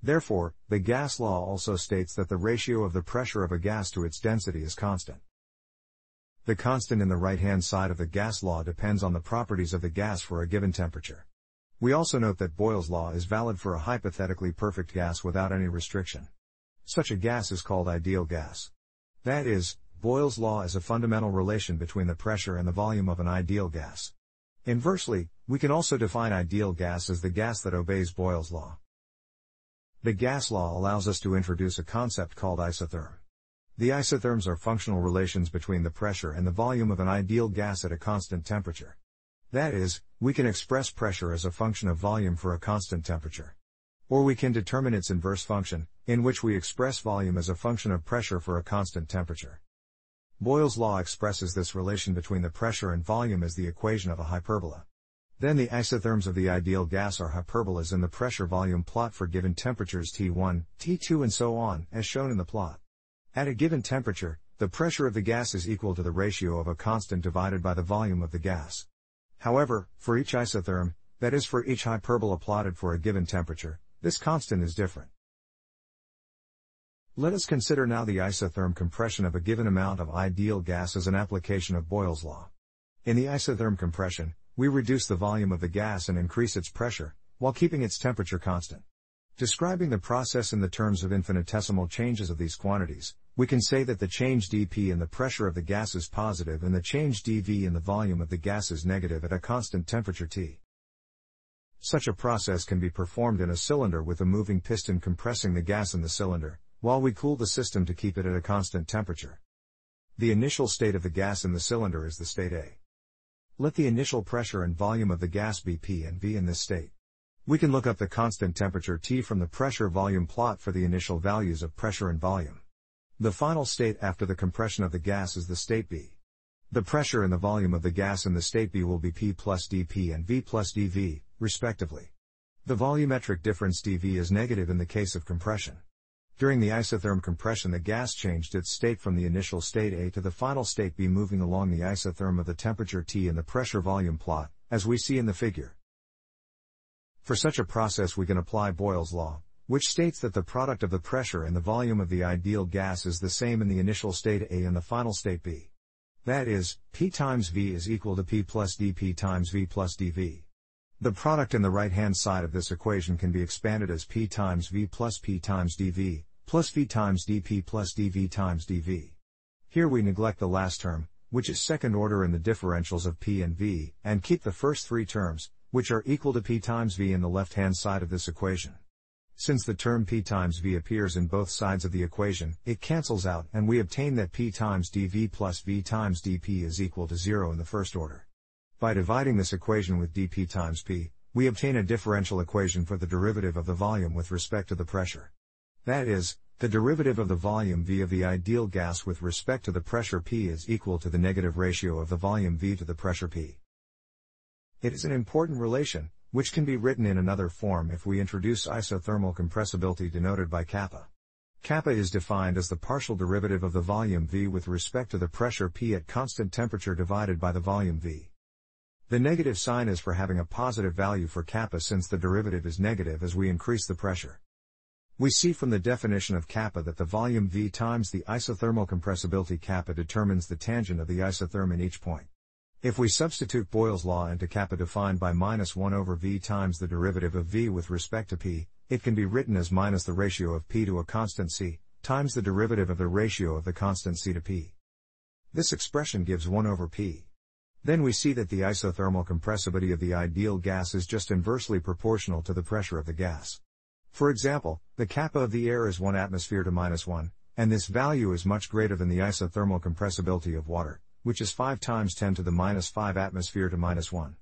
Therefore, the gas law also states that the ratio of the pressure of a gas to its density is constant. The constant in the right-hand side of the gas law depends on the properties of the gas for a given temperature. We also note that Boyle's law is valid for a hypothetically perfect gas without any restriction. Such a gas is called ideal gas. That is, Boyle's law is a fundamental relation between the pressure and the volume of an ideal gas. Inversely, we can also define ideal gas as the gas that obeys Boyle's law. The gas law allows us to introduce a concept called isotherm. The isotherms are functional relations between the pressure and the volume of an ideal gas at a constant temperature. That is, we can express pressure as a function of volume for a constant temperature. Or we can determine its inverse function, in which we express volume as a function of pressure for a constant temperature. Boyle's law expresses this relation between the pressure and volume as the equation of a hyperbola. Then the isotherms of the ideal gas are hyperbolas in the pressure-volume plot for given temperatures T one, T two, and so on, as shown in the plot. At a given temperature, the pressure of the gas is equal to the ratio of a constant divided by the volume of the gas. However, for each isotherm, that is for each hyperbola plotted for a given temperature, this constant is different. Let us consider now the isotherm compression of a given amount of ideal gas as an application of Boyle's law. In the isotherm compression, we reduce the volume of the gas and increase its pressure, while keeping its temperature constant. Describing the process in the terms of infinitesimal changes of these quantities, we can say that the change dP in the pressure of the gas is positive and the change dV in the volume of the gas is negative at a constant temperature T. Such a process can be performed in a cylinder with a moving piston compressing the gas in the cylinder, while we cool the system to keep it at a constant temperature. The initial state of the gas in the cylinder is the state A. Let the initial pressure and volume of the gas be P and V in this state. We can look up the constant temperature T from the pressure-volume plot for the initial values of pressure and volume. The final state after the compression of the gas is the state B. The pressure and the volume of the gas in the state B will be P plus dP and V plus dV, respectively. The volumetric difference dV is negative in the case of compression. During the isotherm compression, the gas changed its state from the initial state A to the final state B, moving along the isotherm of the temperature T in the pressure-volume plot, as we see in the figure. For such a process we can apply Boyle's law, which states that the product of the pressure and the volume of the ideal gas is the same in the initial state A and the final state B. That is, P times V is equal to P plus dP times V plus dV. The product in the right-hand side of this equation can be expanded as P times V plus P times dV, plus V times dP plus dV times dV. Here we neglect the last term, which is second order in the differentials of P and V, and keep the first three terms, which are equal to P times V in the left-hand side of this equation. Since the term P times V appears in both sides of the equation, it cancels out, and we obtain that P times dV plus V times dP is equal to zero in the first order. By dividing this equation with dP times P, we obtain a differential equation for the derivative of the volume with respect to the pressure. That is, the derivative of the volume V of the ideal gas with respect to the pressure P is equal to the negative ratio of the volume V to the pressure P. It is an important relation, which can be written in another form if we introduce isothermal compressibility, denoted by kappa. Kappa is defined as the partial derivative of the volume V with respect to the pressure P at constant temperature divided by the volume V. The negative sign is for having a positive value for kappa, since the derivative is negative as we increase the pressure. We see from the definition of kappa that the volume V times the isothermal compressibility kappa determines the tangent of the isotherm in each point. If we substitute Boyle's law into kappa, defined by minus one over V times the derivative of V with respect to P, it can be written as minus the ratio of P to a constant C, times the derivative of the ratio of the constant C to P. This expression gives one over P. Then we see that the isothermal compressibility of the ideal gas is just inversely proportional to the pressure of the gas. For example, the kappa of the air is one atmosphere to minus one, and this value is much greater than the isothermal compressibility of water, which is five times ten to the minus five atmosphere to minus one.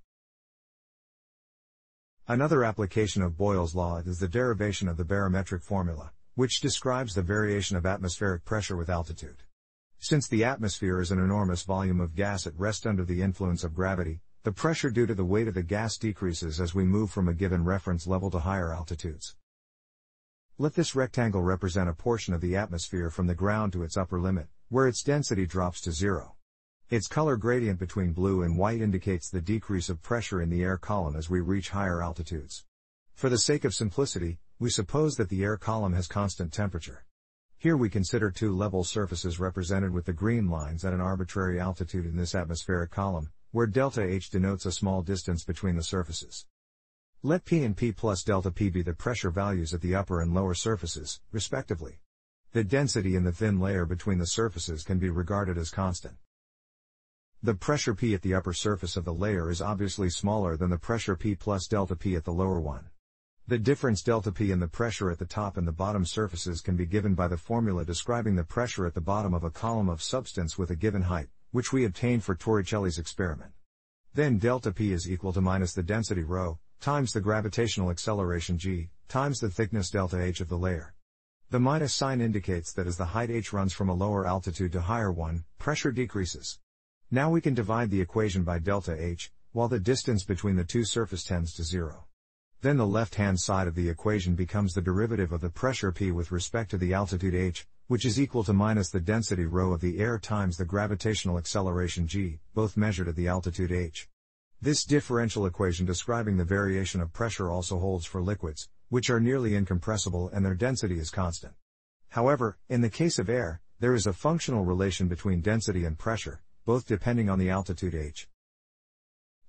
Another application of Boyle's law is the derivation of the barometric formula, which describes the variation of atmospheric pressure with altitude. Since the atmosphere is an enormous volume of gas at rest under the influence of gravity, the pressure due to the weight of the gas decreases as we move from a given reference level to higher altitudes. Let this rectangle represent a portion of the atmosphere from the ground to its upper limit, where its density drops to zero. Its color gradient between blue and white indicates the decrease of pressure in the air column as we reach higher altitudes. For the sake of simplicity, we suppose that the air column has constant temperature. Here we consider two level surfaces represented with the green lines at an arbitrary altitude in this atmospheric column, where delta H denotes a small distance between the surfaces. Let P and P plus delta P be the pressure values at the upper and lower surfaces, respectively. The density in the thin layer between the surfaces can be regarded as constant. The pressure P at the upper surface of the layer is obviously smaller than the pressure P plus delta P at the lower one. The difference delta P in the pressure at the top and the bottom surfaces can be given by the formula describing the pressure at the bottom of a column of substance with a given height, which we obtained for Torricelli's experiment. Then delta P is equal to minus the density rho, times the gravitational acceleration g, times the thickness delta H of the layer. The minus sign indicates that as the height h runs from a lower altitude to higher one, pressure decreases. Now we can divide the equation by delta H, while the distance between the two surfaces tends to zero. Then the left-hand side of the equation becomes the derivative of the pressure P with respect to the altitude H, which is equal to minus the density rho of the air times the gravitational acceleration g, both measured at the altitude H. This differential equation describing the variation of pressure also holds for liquids, which are nearly incompressible and their density is constant. However, in the case of air, there is a functional relation between density and pressure, both depending on the altitude H.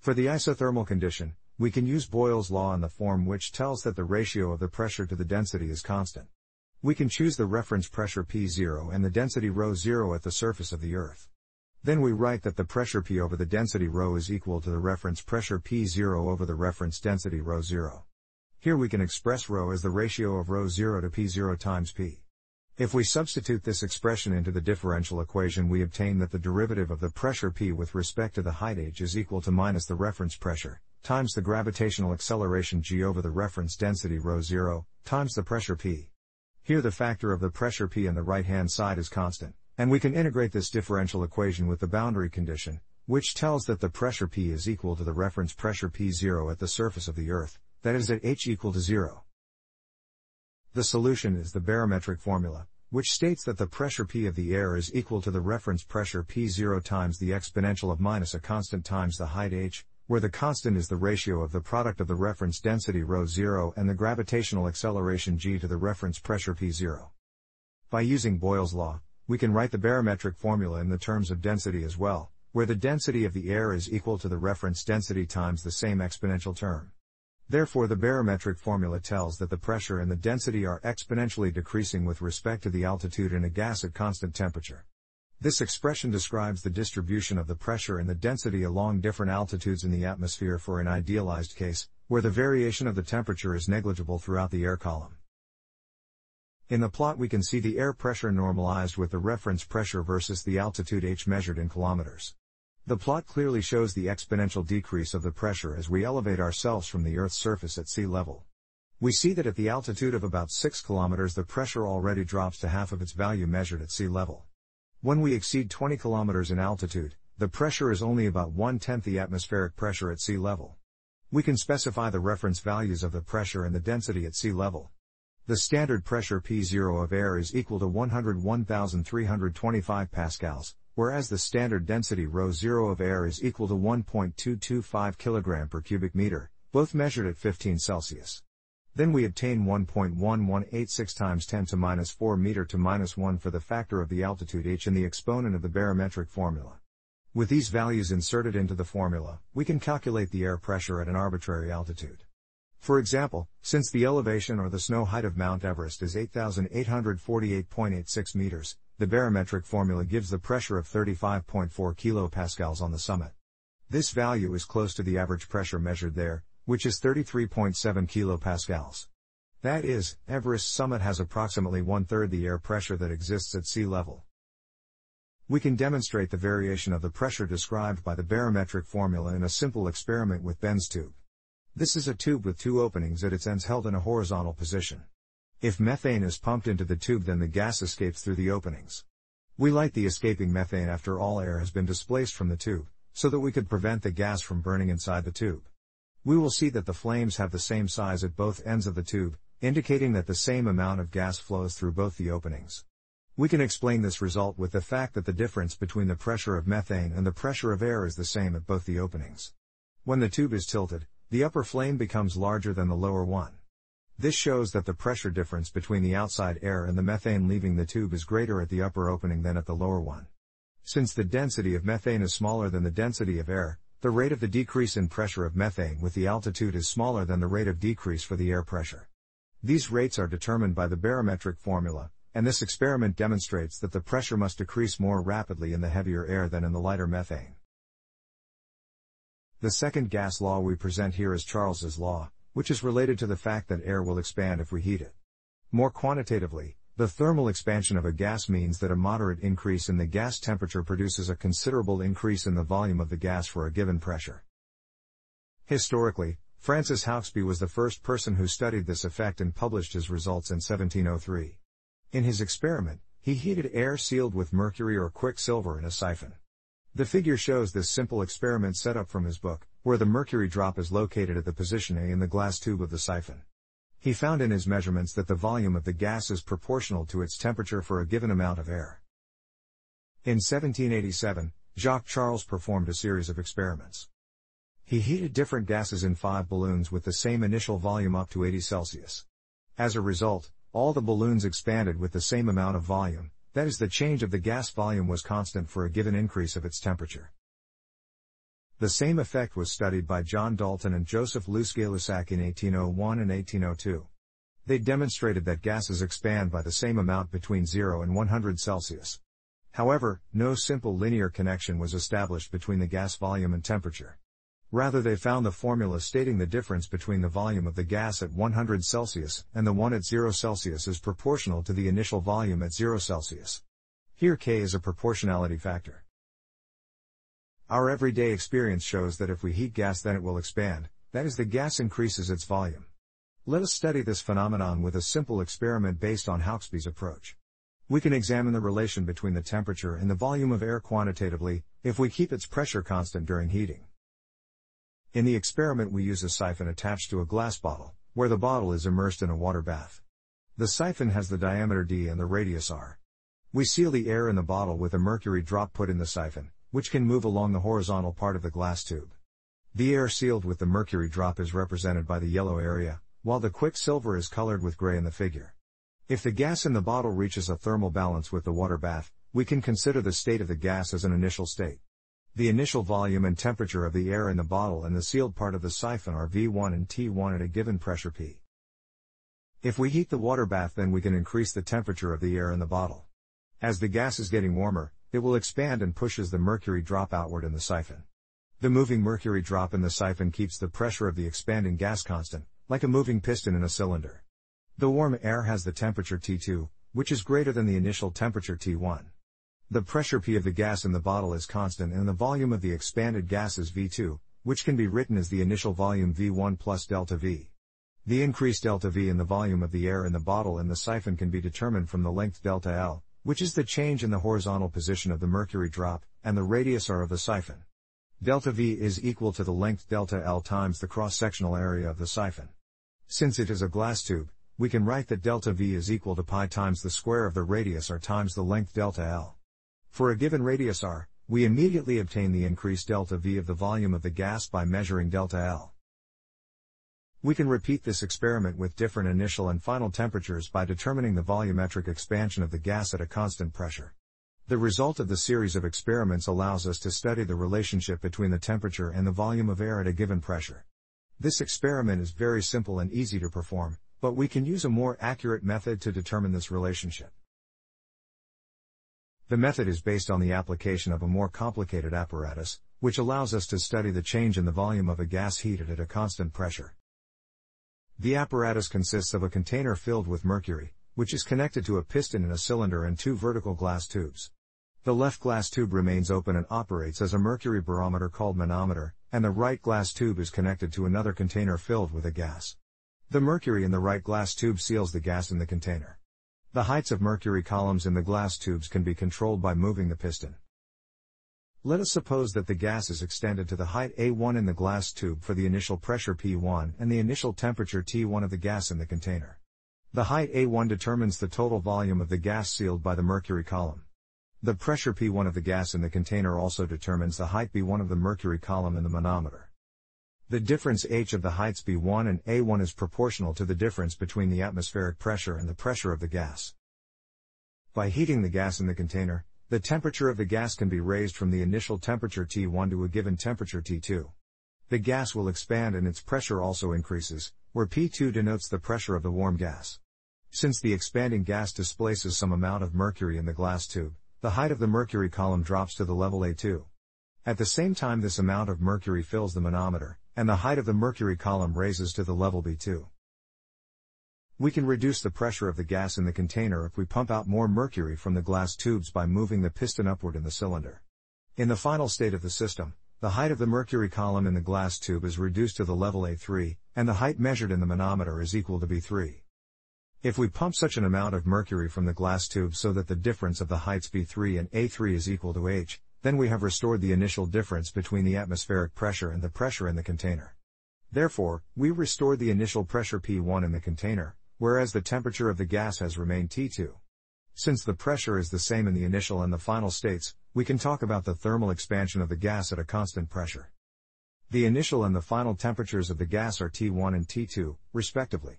For the isothermal condition, we can use Boyle's law in the form which tells that the ratio of the pressure to the density is constant. We can choose the reference pressure P zero and the density rho zero at the surface of the Earth. Then we write that the pressure P over the density rho is equal to the reference pressure P zero over the reference density rho zero. Here we can express rho as the ratio of rho zero to P zero times P. If we substitute this expression into the differential equation, we obtain that the derivative of the pressure P with respect to the height h is equal to minus the reference pressure, times the gravitational acceleration g over the reference density rho zero, times the pressure P. Here the factor of the pressure P on the right-hand side is constant, and we can integrate this differential equation with the boundary condition, which tells that the pressure P is equal to the reference pressure P zero at the surface of the Earth, that is at h equal to zero. The solution is the barometric formula, which states that the pressure P of the air is equal to the reference pressure P zero times the exponential of minus a constant times the height h, where the constant is the ratio of the product of the reference density rho zero and the gravitational acceleration g to the reference pressure P zero. By using Boyle's law, we can write the barometric formula in the terms of density as well, where the density of the air is equal to the reference density times the same exponential term. Therefore, the barometric formula tells that the pressure and the density are exponentially decreasing with respect to the altitude in a gas at constant temperature. This expression describes the distribution of the pressure and the density along different altitudes in the atmosphere for an idealized case, where the variation of the temperature is negligible throughout the air column. In the plot, we can see the air pressure normalized with the reference pressure versus the altitude h measured in kilometers. The plot clearly shows the exponential decrease of the pressure as we elevate ourselves from the Earth's surface at sea level. We see that at the altitude of about six kilometers the pressure already drops to half of its value measured at sea level. When we exceed twenty kilometers in altitude, the pressure is only about one-tenth the atmospheric pressure at sea level. We can specify the reference values of the pressure and the density at sea level. The standard pressure P zero of air is equal to one hundred one thousand three hundred twenty-five pascals, whereas the standard density rho zero of air is equal to one point two two five kilograms per cubic meter, both measured at fifteen Celsius. Then we obtain one point one one eight six times ten to the minus four meter to the minus one for the factor of the altitude h and the exponent of the barometric formula. With these values inserted into the formula, we can calculate the air pressure at an arbitrary altitude. For example, since the elevation or the snow height of Mount Everest is eight thousand eight hundred forty-eight point eight six meters, the barometric formula gives the pressure of thirty-five point four kilopascals on the summit. This value is close to the average pressure measured there, which is thirty-three point seven kilopascals. That is, Everest summit has approximately one-third the air pressure that exists at sea level. We can demonstrate the variation of the pressure described by the barometric formula in a simple experiment with Benn's tube. This is a tube with two openings at its ends held in a horizontal position. If methane is pumped into the tube, then the gas escapes through the openings. We light the escaping methane after all air has been displaced from the tube, so that we could prevent the gas from burning inside the tube. We will see that the flames have the same size at both ends of the tube, indicating that the same amount of gas flows through both the openings. We can explain this result with the fact that the difference between the pressure of methane and the pressure of air is the same at both the openings. When the tube is tilted, the upper flame becomes larger than the lower one. This shows that the pressure difference between the outside air and the methane leaving the tube is greater at the upper opening than at the lower one. Since the density of methane is smaller than the density of air, the rate of the decrease in pressure of methane with the altitude is smaller than the rate of decrease for the air pressure. These rates are determined by the barometric formula, and this experiment demonstrates that the pressure must decrease more rapidly in the heavier air than in the lighter methane. The second gas law we present here is Charles's law, which is related to the fact that air will expand if we heat it. More quantitatively, the thermal expansion of a gas means that a moderate increase in the gas temperature produces a considerable increase in the volume of the gas for a given pressure. Historically, Francis Hauksbee was the first person who studied this effect and published his results in seventeen oh three. In his experiment, he heated air sealed with mercury or quicksilver in a siphon. The figure shows this simple experiment set up from his book, where the mercury drop is located at the position A in the glass tube of the siphon. He found in his measurements that the volume of the gas is proportional to its temperature for a given amount of air. In seventeen eighty-seven, Jacques Charles performed a series of experiments. He heated different gases in five balloons with the same initial volume up to eighty Celsius. As a result, all the balloons expanded with the same amount of volume, that is, the change of the gas volume was constant for a given increase of its temperature. The same effect was studied by John Dalton and Joseph Louis Gay-Lussac in eighteen oh one and eighteen oh two. They demonstrated that gases expand by the same amount between zero and one hundred Celsius. However, no simple linear connection was established between the gas volume and temperature. Rather, they found the formula stating the difference between the volume of the gas at one hundred Celsius and the one at zero Celsius is proportional to the initial volume at zero Celsius. Here K is a proportionality factor. Our everyday experience shows that if we heat gas, then it will expand, that is, the gas increases its volume. Let us study this phenomenon with a simple experiment based on Hauksbee's approach. We can examine the relation between the temperature and the volume of air quantitatively, if we keep its pressure constant during heating. In the experiment, we use a siphon attached to a glass bottle, where the bottle is immersed in a water bath. The siphon has the diameter d and the radius r. We seal the air in the bottle with a mercury drop put in the siphon, which can move along the horizontal part of the glass tube. The air sealed with the mercury drop is represented by the yellow area, while the quicksilver is colored with gray in the figure. If the gas in the bottle reaches a thermal balance with the water bath, we can consider the state of the gas as an initial state. The initial volume and temperature of the air in the bottle and the sealed part of the siphon are V one and T one at a given pressure P. If we heat the water bath, then we can increase the temperature of the air in the bottle. As the gas is getting warmer, it will expand and pushes the mercury drop outward in the siphon. The moving mercury drop in the siphon keeps the pressure of the expanding gas constant, like a moving piston in a cylinder. The warm air has the temperature T two, which is greater than the initial temperature T one. The pressure P of the gas in the bottle is constant and the volume of the expanded gas is V two, which can be written as the initial volume V one plus delta V. The increase delta V in the volume of the air in the bottle and the siphon can be determined from the length delta L, which is the change in the horizontal position of the mercury drop, and the radius R of the siphon. Delta V is equal to the length delta L times the cross-sectional area of the siphon. Since it is a glass tube, we can write that delta V is equal to pi times the square of the radius R times the length delta L. For a given radius r, we immediately obtain the increase delta V of the volume of the gas by measuring delta L. We can repeat this experiment with different initial and final temperatures by determining the volumetric expansion of the gas at a constant pressure. The result of the series of experiments allows us to study the relationship between the temperature and the volume of air at a given pressure. This experiment is very simple and easy to perform, but we can use a more accurate method to determine this relationship. The method is based on the application of a more complicated apparatus, which allows us to study the change in the volume of a gas heated at a constant pressure. The apparatus consists of a container filled with mercury, which is connected to a piston in a cylinder and two vertical glass tubes. The left glass tube remains open and operates as a mercury barometer called manometer, and the right glass tube is connected to another container filled with a gas. The mercury in the right glass tube seals the gas in the container. The heights of mercury columns in the glass tubes can be controlled by moving the piston. Let us suppose that the gas is extended to the height A one in the glass tube for the initial pressure P one and the initial temperature T one of the gas in the container. The height A one determines the total volume of the gas sealed by the mercury column. The pressure P one of the gas in the container also determines the height B one of the mercury column in the manometer. The difference H of the heights B one and A one is proportional to the difference between the atmospheric pressure and the pressure of the gas. By heating the gas in the container, the temperature of the gas can be raised from the initial temperature T one to a given temperature T two. The gas will expand and its pressure also increases, where P two denotes the pressure of the warm gas. Since the expanding gas displaces some amount of mercury in the glass tube, the height of the mercury column drops to the level A two. At the same time, this amount of mercury fills the manometer, and the height of the mercury column raises to the level B two. We can reduce the pressure of the gas in the container if we pump out more mercury from the glass tubes by moving the piston upward in the cylinder. In the final state of the system, the height of the mercury column in the glass tube is reduced to the level A three, and the height measured in the manometer is equal to B three. If we pump such an amount of mercury from the glass tube so that the difference of the heights B three and A three is equal to H, then we have restored the initial difference between the atmospheric pressure and the pressure in the container. Therefore, we restored the initial pressure P one in the container, whereas the temperature of the gas has remained T two. Since the pressure is the same in the initial and the final states, we can talk about the thermal expansion of the gas at a constant pressure. The initial and the final temperatures of the gas are T one and T two, respectively.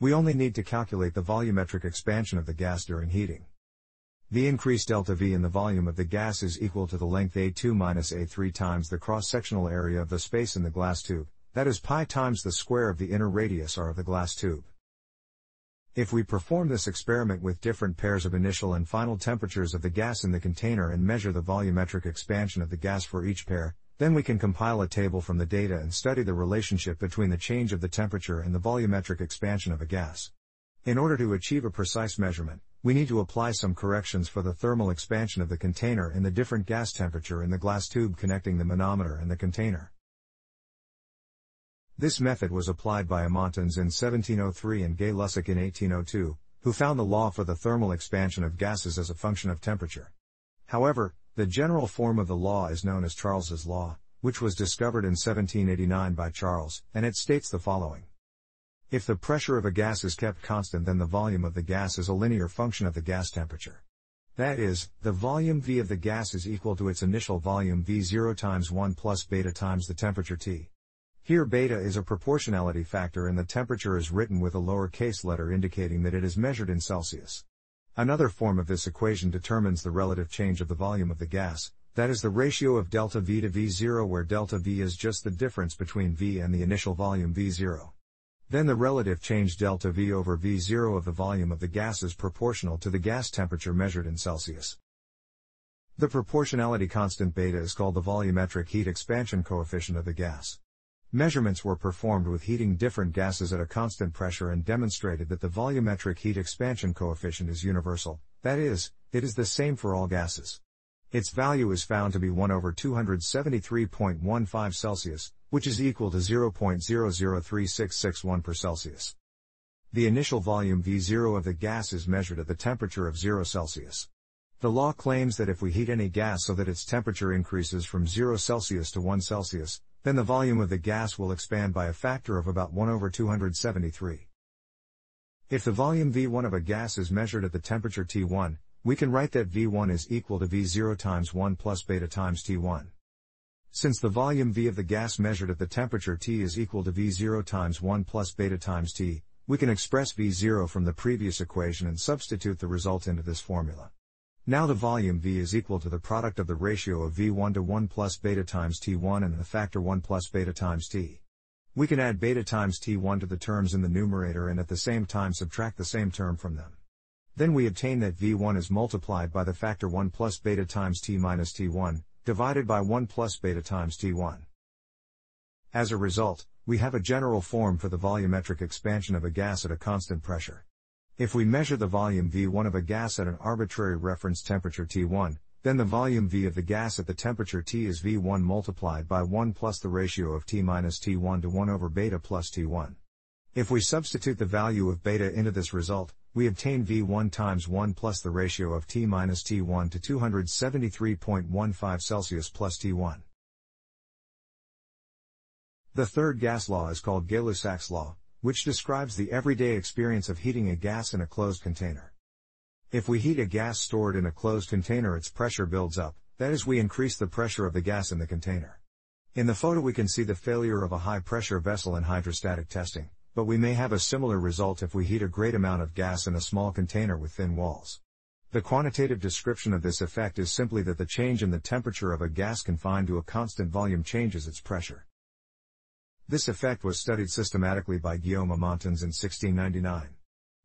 We only need to calculate the volumetric expansion of the gas during heating. The increase delta V in the volume of the gas is equal to the length A two minus A three times the cross-sectional area of the space in the glass tube, that is pi times the square of the inner radius R of the glass tube. If we perform this experiment with different pairs of initial and final temperatures of the gas in the container and measure the volumetric expansion of the gas for each pair, then we can compile a table from the data and study the relationship between the change of the temperature and the volumetric expansion of a gas. In order to achieve a precise measurement, we need to apply some corrections for the thermal expansion of the container and the different gas temperature in the glass tube connecting the manometer and the container. This method was applied by Amontons in seventeen oh three and Gay-Lussac in eighteen oh two, who found the law for the thermal expansion of gases as a function of temperature. However, the general form of the law is known as Charles's law, which was discovered in seventeen eighty-nine by Charles, and it states the following. If the pressure of a gas is kept constant, then the volume of the gas is a linear function of the gas temperature. That is, the volume V of the gas is equal to its initial volume V zero times one plus beta times the temperature T. Here beta is a proportionality factor and the temperature is written with a lowercase letter indicating that it is measured in Celsius. Another form of this equation determines the relative change of the volume of the gas, that is the ratio of delta V to V zero, where delta V is just the difference between V and the initial volume V zero. Then the relative change delta V over V zero of the volume of the gas is proportional to the gas temperature measured in Celsius. The proportionality constant beta is called the volumetric heat expansion coefficient of the gas. Measurements were performed with heating different gases at a constant pressure and demonstrated that the volumetric heat expansion coefficient is universal, that is, it is the same for all gases. Its value is found to be one over two hundred seventy-three point one five Celsius, which is equal to zero point zero zero three six six one per Celsius. The initial volume V zero of the gas is measured at the temperature of zero Celsius. The law claims that if we heat any gas so that its temperature increases from zero Celsius to one Celsius, then the volume of the gas will expand by a factor of about one over two hundred seventy-three. If the volume V one of a gas is measured at the temperature T one, we can write that V one is equal to V zero times one plus beta times T one. Since the volume V of the gas measured at the temperature T is equal to V zero times one plus beta times T, we can express V zero from the previous equation and substitute the result into this formula. Now the volume V is equal to the product of the ratio of V one to one plus beta times T one and the factor one plus beta times T. We can add beta times T one to the terms in the numerator and at the same time subtract the same term from them. Then we obtain that V one is multiplied by the factor one plus beta times T minus T one, divided by one plus beta times T one. As a result, we have a general form for the volumetric expansion of a gas at a constant pressure. If we measure the volume V one of a gas at an arbitrary reference temperature T one, then the volume V of the gas at the temperature T is V one multiplied by one plus the ratio of T minus T one to one over beta plus T one. If we substitute the value of beta into this result, we obtain V one times one plus the ratio of T minus T one to two hundred seventy-three point one five Celsius plus T one. The third gas law is called Gay-Lussac's law, which describes the everyday experience of heating a gas in a closed container. If we heat a gas stored in a closed container, its pressure builds up, that is, we increase the pressure of the gas in the container. In the photo we can see the failure of a high-pressure vessel in hydrostatic testing, but we may have a similar result if we heat a great amount of gas in a small container with thin walls. The quantitative description of this effect is simply that the change in the temperature of a gas confined to a constant volume changes its pressure. This effect was studied systematically by Guillaume Amontons in sixteen ninety-nine.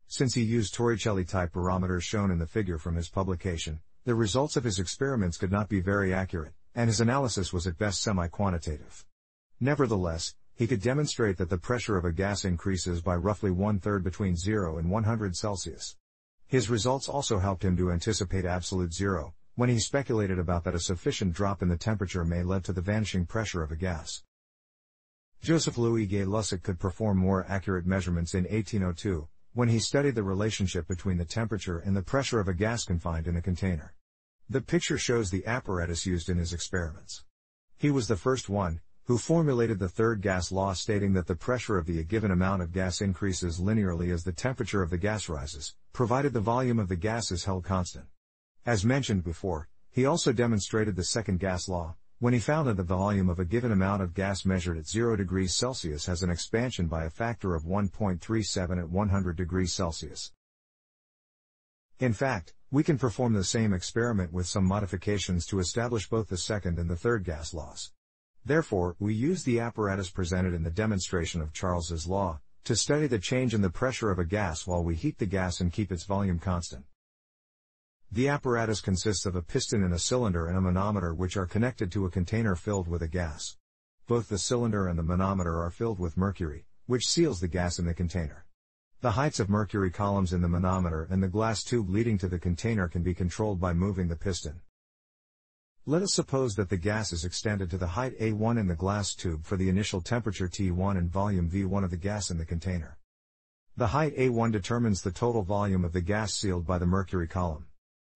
Since he used Torricelli-type barometers shown in the figure from his publication, the results of his experiments could not be very accurate, and his analysis was at best semi-quantitative. Nevertheless, he could demonstrate that the pressure of a gas increases by roughly one-third between zero and one hundred Celsius. His results also helped him to anticipate absolute zero, when he speculated about that a sufficient drop in the temperature may lead to the vanishing pressure of a gas. Joseph-Louis Gay-Lussac could perform more accurate measurements in eighteen oh two, when he studied the relationship between the temperature and the pressure of a gas confined in a container. The picture shows the apparatus used in his experiments. He was the first one who formulated the third gas law, stating that the pressure of the given amount of gas increases linearly as the temperature of the gas rises, provided the volume of the gas is held constant. As mentioned before, he also demonstrated the second gas law, when he found that the volume of a given amount of gas measured at zero degrees Celsius has an expansion by a factor of one point three seven at one hundred degrees Celsius. In fact, we can perform the same experiment with some modifications to establish both the second and the third gas laws. Therefore, we use the apparatus presented in the demonstration of Charles's law to study the change in the pressure of a gas while we heat the gas and keep its volume constant. The apparatus consists of a piston and a cylinder and a manometer, which are connected to a container filled with a gas. Both the cylinder and the manometer are filled with mercury, which seals the gas in the container. The heights of mercury columns in the manometer and the glass tube leading to the container can be controlled by moving the piston. Let us suppose that the gas is extended to the height A one in the glass tube for the initial temperature T one and volume V one of the gas in the container. The height A one determines the total volume of the gas sealed by the mercury column.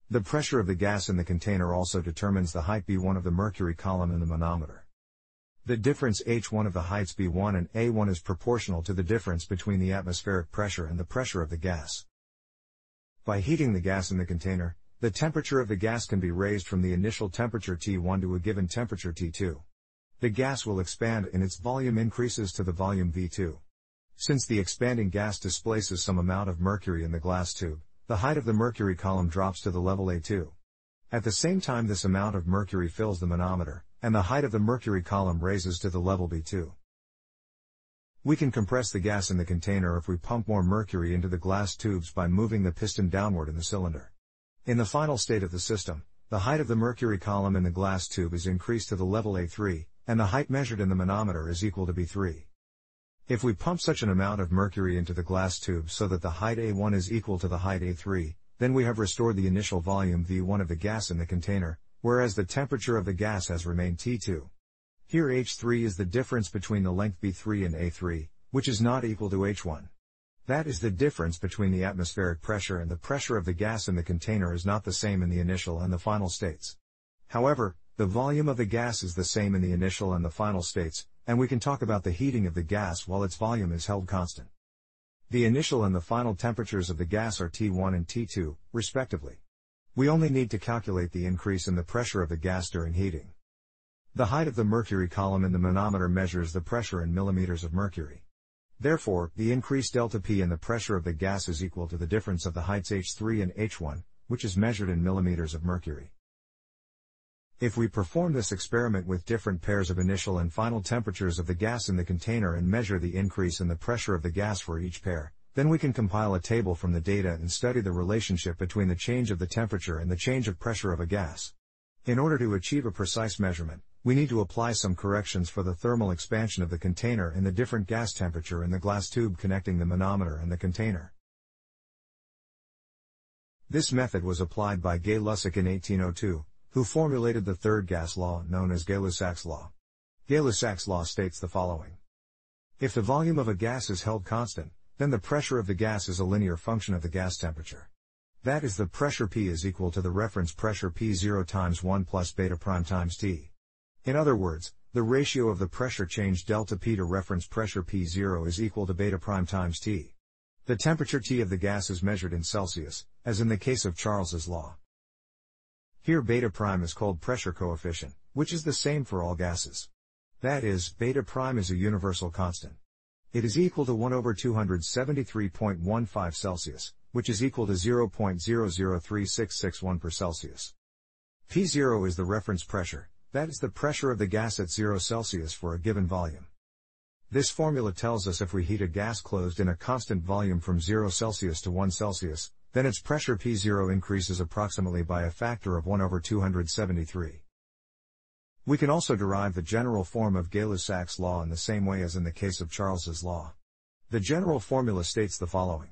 The pressure of the gas in the container also determines the height B one of the mercury column in the manometer. The difference H one of the heights B one and A one is proportional to the difference between the atmospheric pressure and the pressure of the gas. By heating the gas in the container, the temperature of the gas can be raised from the initial temperature T one to a given temperature T two. The gas will expand and its volume increases to the volume V two. Since the expanding gas displaces some amount of mercury in the glass tube, the height of the mercury column drops to the level A two. At the same time, this amount of mercury fills the manometer, and the height of the mercury column raises to the level B two. We can compress the gas in the container if we pump more mercury into the glass tubes by moving the piston downward in the cylinder. In the final state of the system, the height of the mercury column in the glass tube is increased to the level A three, and the height measured in the manometer is equal to B three. If we pump such an amount of mercury into the glass tube so that the height A one is equal to the height A three, then we have restored the initial volume V one of the gas in the container, whereas the temperature of the gas has remained T two. Here H three is the difference between the length B three and A three, which is not equal to H one. That is, the difference between the atmospheric pressure and the pressure of the gas in the container is not the same in the initial and the final states. However, the volume of the gas is the same in the initial and the final states, and we can talk about the heating of the gas while its volume is held constant. The initial and the final temperatures of the gas are T one and T two, respectively. We only need to calculate the increase in the pressure of the gas during heating. The height of the mercury column in the manometer measures the pressure in millimeters of mercury. Therefore, the increase delta P in the pressure of the gas is equal to the difference of the heights H three and H one, which is measured in millimeters of mercury. If we perform this experiment with different pairs of initial and final temperatures of the gas in the container and measure the increase in the pressure of the gas for each pair, then we can compile a table from the data and study the relationship between the change of the temperature and the change of pressure of a gas. In order to achieve a precise measurement, we need to apply some corrections for the thermal expansion of the container and the different gas temperature in the glass tube connecting the manometer and the container. This method was applied by Gay-Lussac in eighteen oh two, who formulated the third gas law known as Gay-Lussac's law. Gay-Lussac's law states the following. If the volume of a gas is held constant, then the pressure of the gas is a linear function of the gas temperature. That is, the pressure P is equal to the reference pressure P zero times one plus beta prime times T. In other words, the ratio of the pressure change delta P to reference pressure P zero is equal to beta prime times T. The temperature T of the gas is measured in Celsius, as in the case of Charles's law. Here beta prime is called pressure coefficient, which is the same for all gases. That is, beta prime is a universal constant. It is equal to one over two hundred seventy-three point one five Celsius, which is equal to zero point zero zero three six six one per Celsius. P zero is the reference pressure, that is the pressure of the gas at zero Celsius for a given volume. This formula tells us if we heat a gas closed in a constant volume from zero Celsius to one Celsius, then its pressure P zero increases approximately by a factor of one over two hundred seventy-three. We can also derive the general form of Gay-Lussac's law in the same way as in the case of Charles's law. The general formula states the following.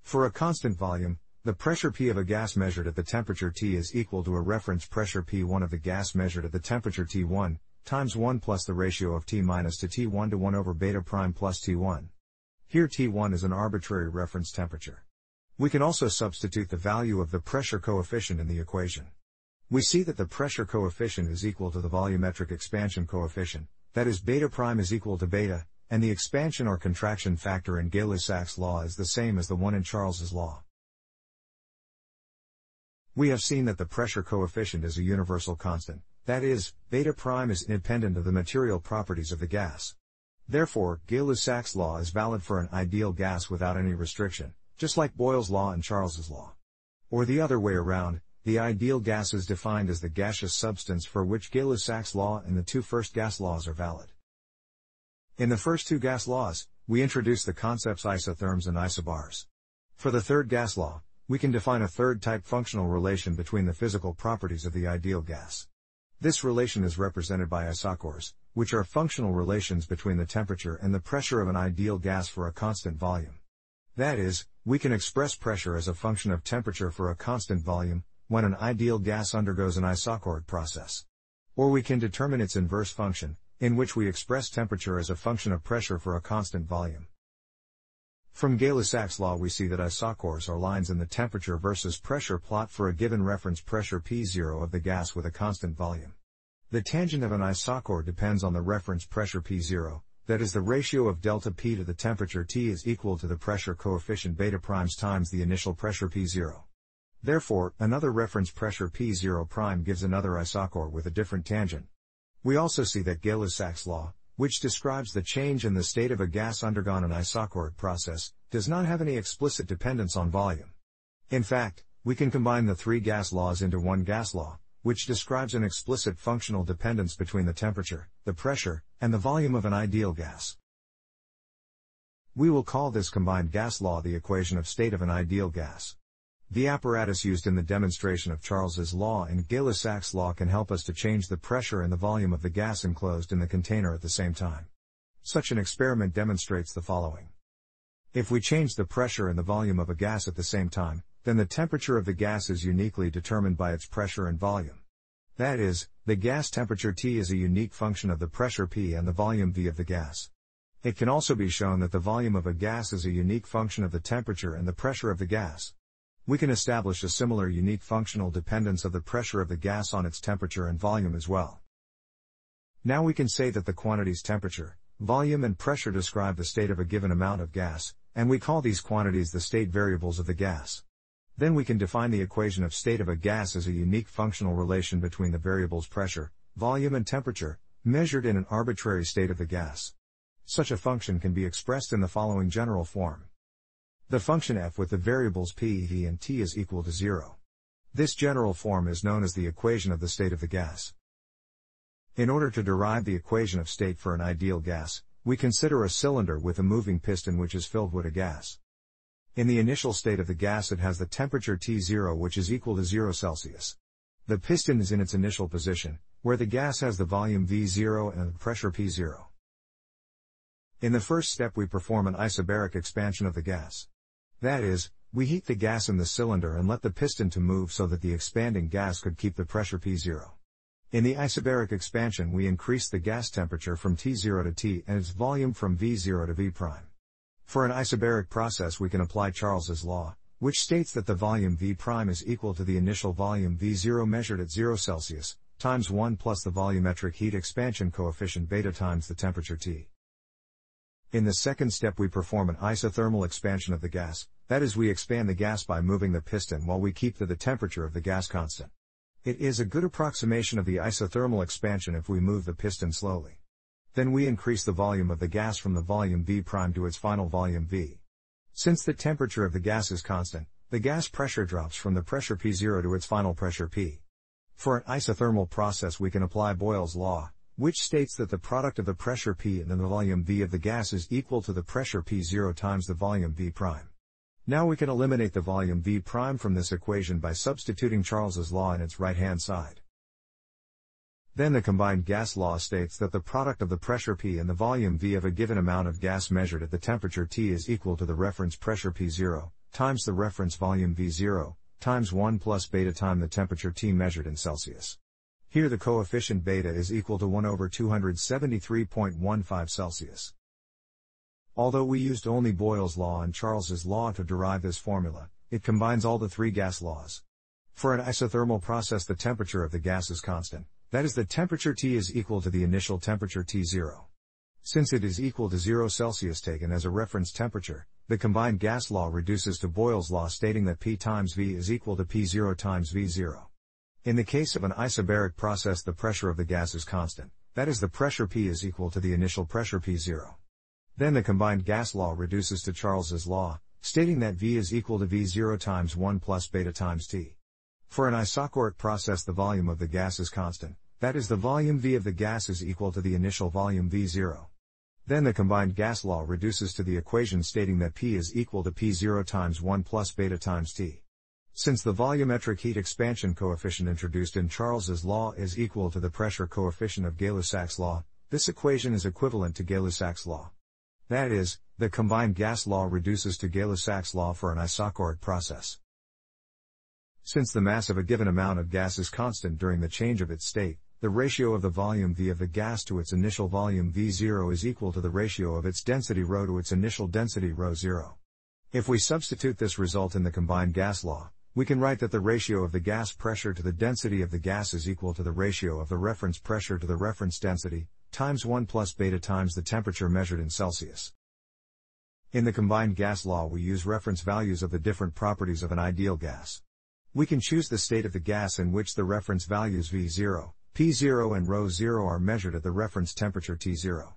For a constant volume, the pressure P of a gas measured at the temperature T is equal to a reference pressure P one of the gas measured at the temperature T one, times one plus the ratio of T minus to T one to one over beta prime plus T one. Here T one is an arbitrary reference temperature. We can also substitute the value of the pressure coefficient in the equation. We see that the pressure coefficient is equal to the volumetric expansion coefficient, that is, beta prime is equal to beta, and the expansion or contraction factor in Gay-Lussac's law is the same as the one in Charles's law. We have seen that the pressure coefficient is a universal constant, that is, beta prime is independent of the material properties of the gas. Therefore, Gay-Lussac's law is valid for an ideal gas without any restriction, just like Boyle's law and Charles's law. Or the other way around, the ideal gas is defined as the gaseous substance for which Gay-Lussac's law and the two first gas laws are valid. In the first two gas laws, we introduce the concepts isotherms and isobars. For the third gas law, we can define a third-type functional relation between the physical properties of the ideal gas. This relation is represented by isocores, which are functional relations between the temperature and the pressure of an ideal gas for a constant volume. That is, we can express pressure as a function of temperature for a constant volume, when an ideal gas undergoes an isochoric process. Or we can determine its inverse function, in which we express temperature as a function of pressure for a constant volume. From Gay-Lussac's law we see that isochores are lines in the temperature versus pressure plot for a given reference pressure P zero of the gas with a constant volume. The tangent of an isochore depends on the reference pressure P zero, that is, the ratio of delta P to the temperature T is equal to the pressure coefficient beta primes times the initial pressure P zero. Therefore, another reference pressure P zero prime gives another isochore with a different tangent. We also see that Gay-Lussac's law, which describes the change in the state of a gas undergone an isochoric process, does not have any explicit dependence on volume. In fact, we can combine the three gas laws into one gas law, which describes an explicit functional dependence between the temperature, the pressure, and the volume of an ideal gas. We will call this combined gas law the equation of state of an ideal gas. The apparatus used in the demonstration of Charles's law and Gay-Lussac's law can help us to change the pressure and the volume of the gas enclosed in the container at the same time. Such an experiment demonstrates the following. If we change the pressure and the volume of a gas at the same time, then the temperature of the gas is uniquely determined by its pressure and volume. That is, the gas temperature T is a unique function of the pressure P and the volume V of the gas. It can also be shown that the volume of a gas is a unique function of the temperature and the pressure of the gas. We can establish a similar unique functional dependence of the pressure of the gas on its temperature and volume as well. Now we can say that the quantities temperature, volume and pressure describe the state of a given amount of gas, and we call these quantities the state variables of the gas. Then we can define the equation of state of a gas as a unique functional relation between the variables pressure, volume and temperature, measured in an arbitrary state of the gas. Such a function can be expressed in the following general form. The function f with the variables p, e and t is equal to zero. This general form is known as the equation of the state of the gas. In order to derive the equation of state for an ideal gas, we consider a cylinder with a moving piston which is filled with a gas. In the initial state of the gas it has the temperature T zero which is equal to zero Celsius. The piston is in its initial position, where the gas has the volume V zero and the pressure P zero. In the first step we perform an isobaric expansion of the gas. That is, we heat the gas in the cylinder and let the piston to move so that the expanding gas could keep the pressure P zero. In the isobaric expansion we increase the gas temperature from T zero to T and its volume from V zero to V'. For an isobaric process we can apply Charles's law, which states that the volume V' is equal to the initial volume V zero measured at zero Celsius, times one plus the volumetric heat expansion coefficient beta times the temperature T. In the second step we perform an isothermal expansion of the gas, that is we expand the gas by moving the piston while we keep the, the temperature of the gas constant. It is a good approximation of the isothermal expansion if we move the piston slowly. Then we increase the volume of the gas from the volume V' to its final volume V. Since the temperature of the gas is constant, the gas pressure drops from the pressure P zero to its final pressure P. For an isothermal process we can apply Boyle's law, which states that the product of the pressure P and then the volume V of the gas is equal to the pressure P zero times the volume V'. Now we can eliminate the volume V' from this equation by substituting Charles's law in its right-hand side. Then the combined gas law states that the product of the pressure P and the volume V of a given amount of gas measured at the temperature T is equal to the reference pressure P zero, times the reference volume V zero, times one plus beta times the temperature T measured in Celsius. Here the coefficient beta is equal to one over two hundred seventy-three point one five Celsius. Although we used only Boyle's law and Charles's law to derive this formula, it combines all the three gas laws. For an isothermal process the temperature of the gas is constant. That is, the temperature T is equal to the initial temperature T zero. Since it is equal to zero Celsius taken as a reference temperature, the combined gas law reduces to Boyle's law stating that P times V is equal to P zero times V zero. In the case of an isobaric process the pressure of the gas is constant, that is the pressure P is equal to the initial pressure P zero. Then the combined gas law reduces to Charles's law, stating that V is equal to V zero times one plus beta times T. For an isochoric process the volume of the gas is constant. That is, the volume V of the gas is equal to the initial volume V zero. Then the combined gas law reduces to the equation stating that P is equal to P zero times one plus beta times T. Since the volumetric heat expansion coefficient introduced in Charles's law is equal to the pressure coefficient of Gay-Lussac's law, this equation is equivalent to Gay-Lussac's law. That is, the combined gas law reduces to Gay-Lussac's law for an isochoric process. Since the mass of a given amount of gas is constant during the change of its state, the ratio of the volume V of the gas to its initial volume V zero is equal to the ratio of its density rho to its initial density rho zero. If we substitute this result in the combined gas law, we can write that the ratio of the gas pressure to the density of the gas is equal to the ratio of the reference pressure to the reference density, times one plus beta times the temperature measured in Celsius. In the combined gas law we use reference values of the different properties of an ideal gas. We can choose the state of the gas in which the reference values V zero, P zero and rho zero are measured at the reference temperature T zero.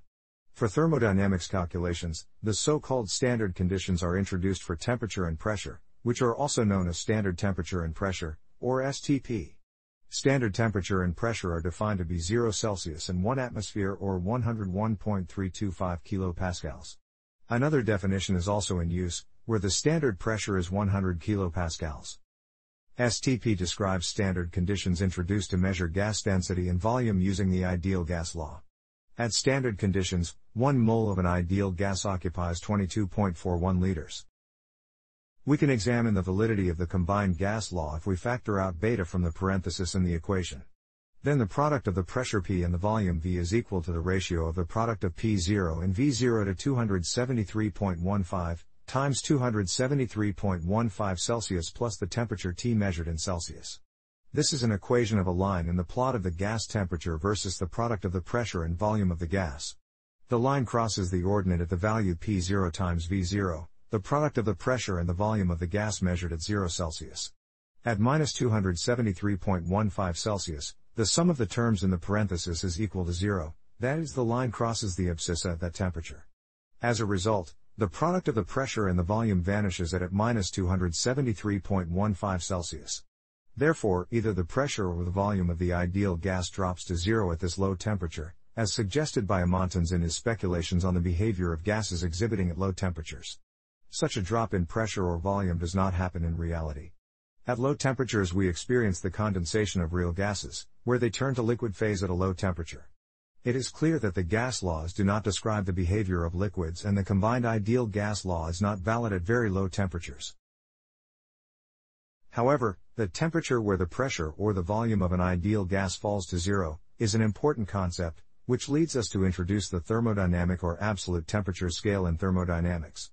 For thermodynamics calculations, the so-called standard conditions are introduced for temperature and pressure, which are also known as standard temperature and pressure, or S T P. Standard temperature and pressure are defined to be zero Celsius and one atmosphere or one hundred one point three two five kilopascals. Another definition is also in use, where the standard pressure is one hundred kilopascals. S T P describes standard conditions introduced to measure gas density and volume using the ideal gas law. At standard conditions, one mole of an ideal gas occupies twenty-two point four one liters. We can examine the validity of the combined gas law if we factor out beta from the parenthesis in the equation. Then the product of the pressure P and the volume V is equal to the ratio of the product of P zero and V zero to two hundred seventy-three point one five. Times two hundred seventy-three point one five Celsius plus the temperature T measured in Celsius. This is an equation of a line in the plot of the gas temperature versus the product of the pressure and volume of the gas. The line crosses the ordinate at the value P zero times V zero, the product of the pressure and the volume of the gas measured at zero Celsius. At minus two hundred seventy-three point one five Celsius, the sum of the terms in the parenthesis is equal to zero, that is, the line crosses the abscissa at that temperature. As a result, the product of the pressure and the volume vanishes at at minus two hundred seventy-three point one five Celsius. Therefore, either the pressure or the volume of the ideal gas drops to zero at this low temperature, as suggested by Amontons in his speculations on the behavior of gases exhibiting at low temperatures. Such a drop in pressure or volume does not happen in reality. At low temperatures we experience the condensation of real gases, where they turn to liquid phase at a low temperature. It is clear that the gas laws do not describe the behavior of liquids, and the combined ideal gas law is not valid at very low temperatures. However, the temperature where the pressure or the volume of an ideal gas falls to zero, is an important concept, which leads us to introduce the thermodynamic or absolute temperature scale in thermodynamics.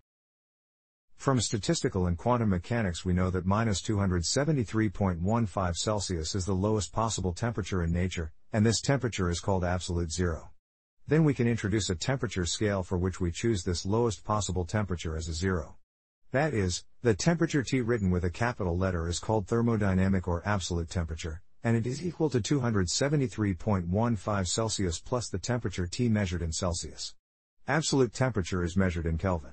From statistical and quantum mechanics we know that minus two hundred seventy-three point one five Celsius is the lowest possible temperature in nature, and this temperature is called absolute zero. Then we can introduce a temperature scale for which we choose this lowest possible temperature as a zero. That is, the temperature T written with a capital letter is called thermodynamic or absolute temperature, and it is equal to two hundred seventy-three point one five Celsius plus the temperature T measured in Celsius. Absolute temperature is measured in Kelvin.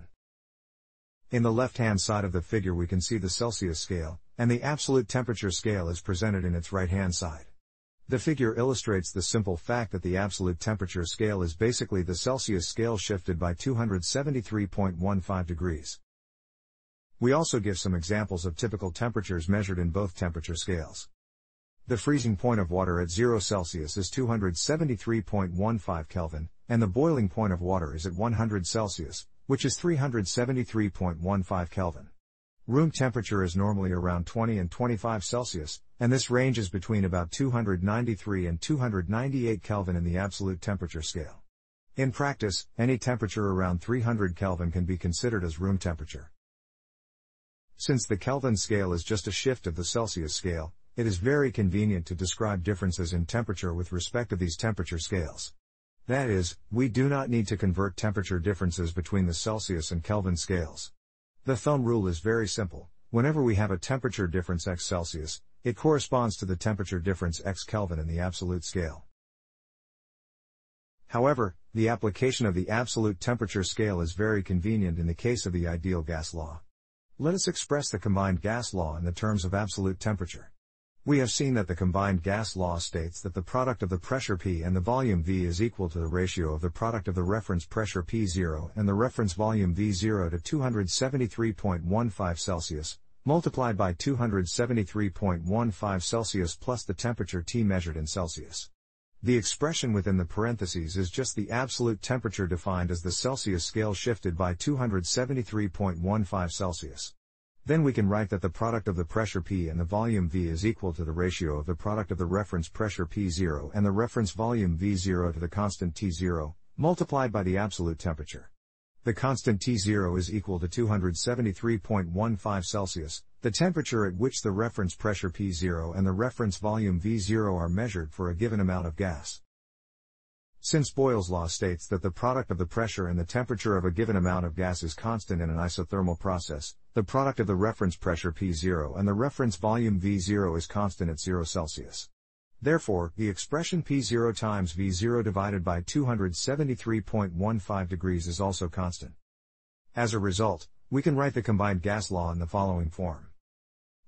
In the left-hand side of the figure we can see the Celsius scale, and the absolute temperature scale is presented in its right-hand side. The figure illustrates the simple fact that the absolute temperature scale is basically the Celsius scale shifted by two hundred seventy-three point one five degrees. We also give some examples of typical temperatures measured in both temperature scales. The freezing point of water at zero Celsius is two hundred seventy-three point one five Kelvin, and the boiling point of water is at one hundred Celsius, which is three hundred seventy-three point one five Kelvin. Room temperature is normally around twenty and twenty-five Celsius, and this range is between about two hundred ninety-three and two hundred ninety-eight Kelvin in the absolute temperature scale. In practice, any temperature around three hundred Kelvin can be considered as room temperature. Since the Kelvin scale is just a shift of the Celsius scale, it is very convenient to describe differences in temperature with respect to these temperature scales. That is, we do not need to convert temperature differences between the Celsius and Kelvin scales. The thumb rule is very simple. Whenever we have a temperature difference x Celsius, it corresponds to the temperature difference x Kelvin in the absolute scale. However, the application of the absolute temperature scale is very convenient in the case of the ideal gas law. Let us express the combined gas law in the terms of absolute temperature. We have seen that the combined gas law states that the product of the pressure P and the volume V is equal to the ratio of the product of the reference pressure P zero and the reference volume V zero to two hundred seventy-three point one five Celsius, multiplied by two hundred seventy-three point one five Celsius plus the temperature T measured in Celsius. The expression within the parentheses is just the absolute temperature defined as the Celsius scale shifted by two hundred seventy-three point one five Celsius. Then we can write that the product of the pressure P and the volume V is equal to the ratio of the product of the reference pressure P zero and the reference volume V zero to the constant T zero, multiplied by the absolute temperature. The constant T zero is equal to two hundred seventy-three point one five Celsius, the temperature at which the reference pressure P zero and the reference volume V zero are measured for a given amount of gas. Since Boyle's law states that the product of the pressure and the temperature of a given amount of gas is constant in an isothermal process, the product of the reference pressure P zero and the reference volume V zero is constant at zero Celsius. Therefore, the expression P zero times V zero divided by two hundred seventy-three point one five degrees is also constant. As a result, we can write the combined gas law in the following form.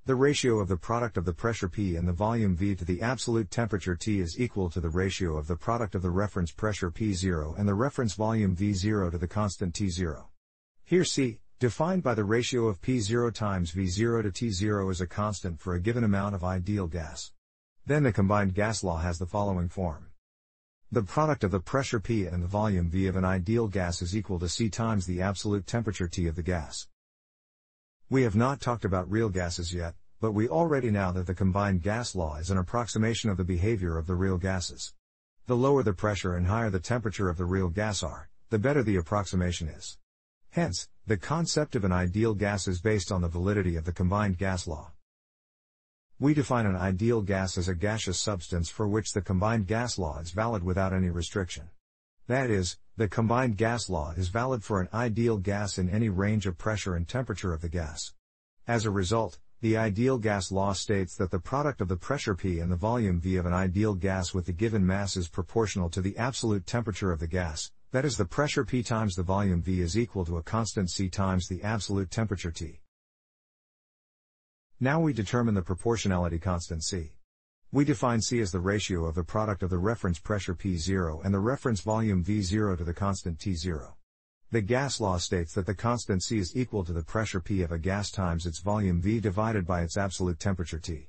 The ratio of the product of the pressure P and the volume V to the absolute temperature T is equal to the ratio of the product of the reference pressure P zero and the reference volume V zero to the constant T zero. Here C, defined by the ratio of P zero times V zero to T zero is a constant for a given amount of ideal gas. Then the combined gas law has the following form. The product of the pressure P and the volume V of an ideal gas is equal to C times the absolute temperature T of the gas. We have not talked about real gases yet, but we already know that the combined gas law is an approximation of the behavior of the real gases. The lower the pressure and higher the temperature of the real gas are, the better the approximation is. Hence, the concept of an ideal gas is based on the validity of the combined gas law. We define an ideal gas as a gaseous substance for which the combined gas law is valid without any restriction. That is, the combined gas law is valid for an ideal gas in any range of pressure and temperature of the gas. As a result, the ideal gas law states that the product of the pressure P and the volume V of an ideal gas with the given mass is proportional to the absolute temperature of the gas, that is the pressure P times the volume V is equal to a constant C times the absolute temperature T. Now we determine the proportionality constant C. We define C as the ratio of the product of the reference pressure P zero and the reference volume V zero to the constant T zero. The gas law states that the constant C is equal to the pressure P of a gas times its volume V divided by its absolute temperature T.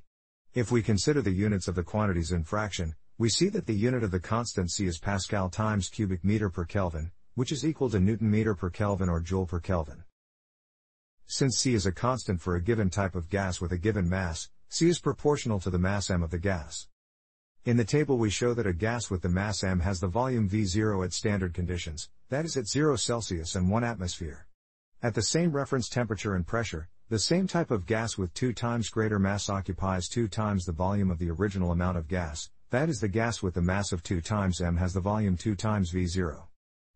If we consider the units of the quantities in fraction, we see that the unit of the constant C is Pascal times cubic meter per Kelvin, which is equal to Newton meter per Kelvin or joule per Kelvin. Since C is a constant for a given type of gas with a given mass, C is proportional to the mass m of the gas. In the table we show that a gas with the mass m has the volume V zero at standard conditions, that is at zero Celsius and one atmosphere. At the same reference temperature and pressure, the same type of gas with two times greater mass occupies two times the volume of the original amount of gas, that is the gas with the mass of two times m has the volume two times V zero.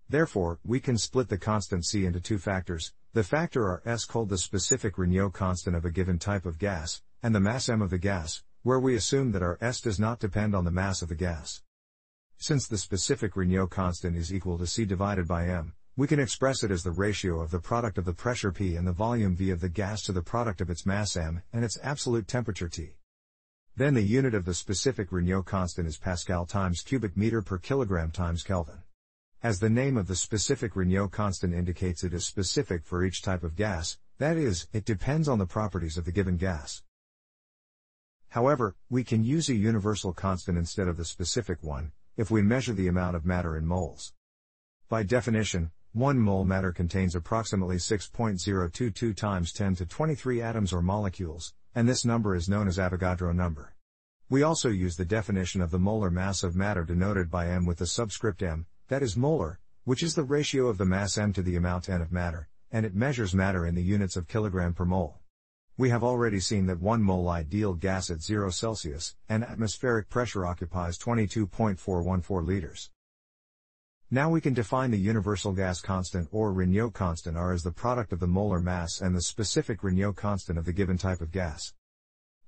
Therefore, we can split the constant C into two factors, the factor R S called the specific Regnault constant of a given type of gas, and the mass m of the gas, where we assume that R S does not depend on the mass of the gas. Since the specific Regnault constant is equal to C divided by m, we can express it as the ratio of the product of the pressure P and the volume V of the gas to the product of its mass m and its absolute temperature T. Then the unit of the specific Regnault constant is Pascal times cubic meter per kilogram times Kelvin. As the name of the specific Regnault constant indicates, it is specific for each type of gas, that is, it depends on the properties of the given gas. However, we can use a universal constant instead of the specific one, if we measure the amount of matter in moles. By definition, one mole matter contains approximately six point zero two two times ten to the twenty-three atoms or molecules, and this number is known as Avogadro number. We also use the definition of the molar mass of matter denoted by m with the subscript m, that is molar, which is the ratio of the mass m to the amount n of matter, and it measures matter in the units of kilogram per mole. We have already seen that one mole ideal gas at zero Celsius and atmospheric pressure occupies twenty-two point four one four liters. Now we can define the universal gas constant or Regnault constant R as the product of the molar mass and the specific Regnault constant of the given type of gas.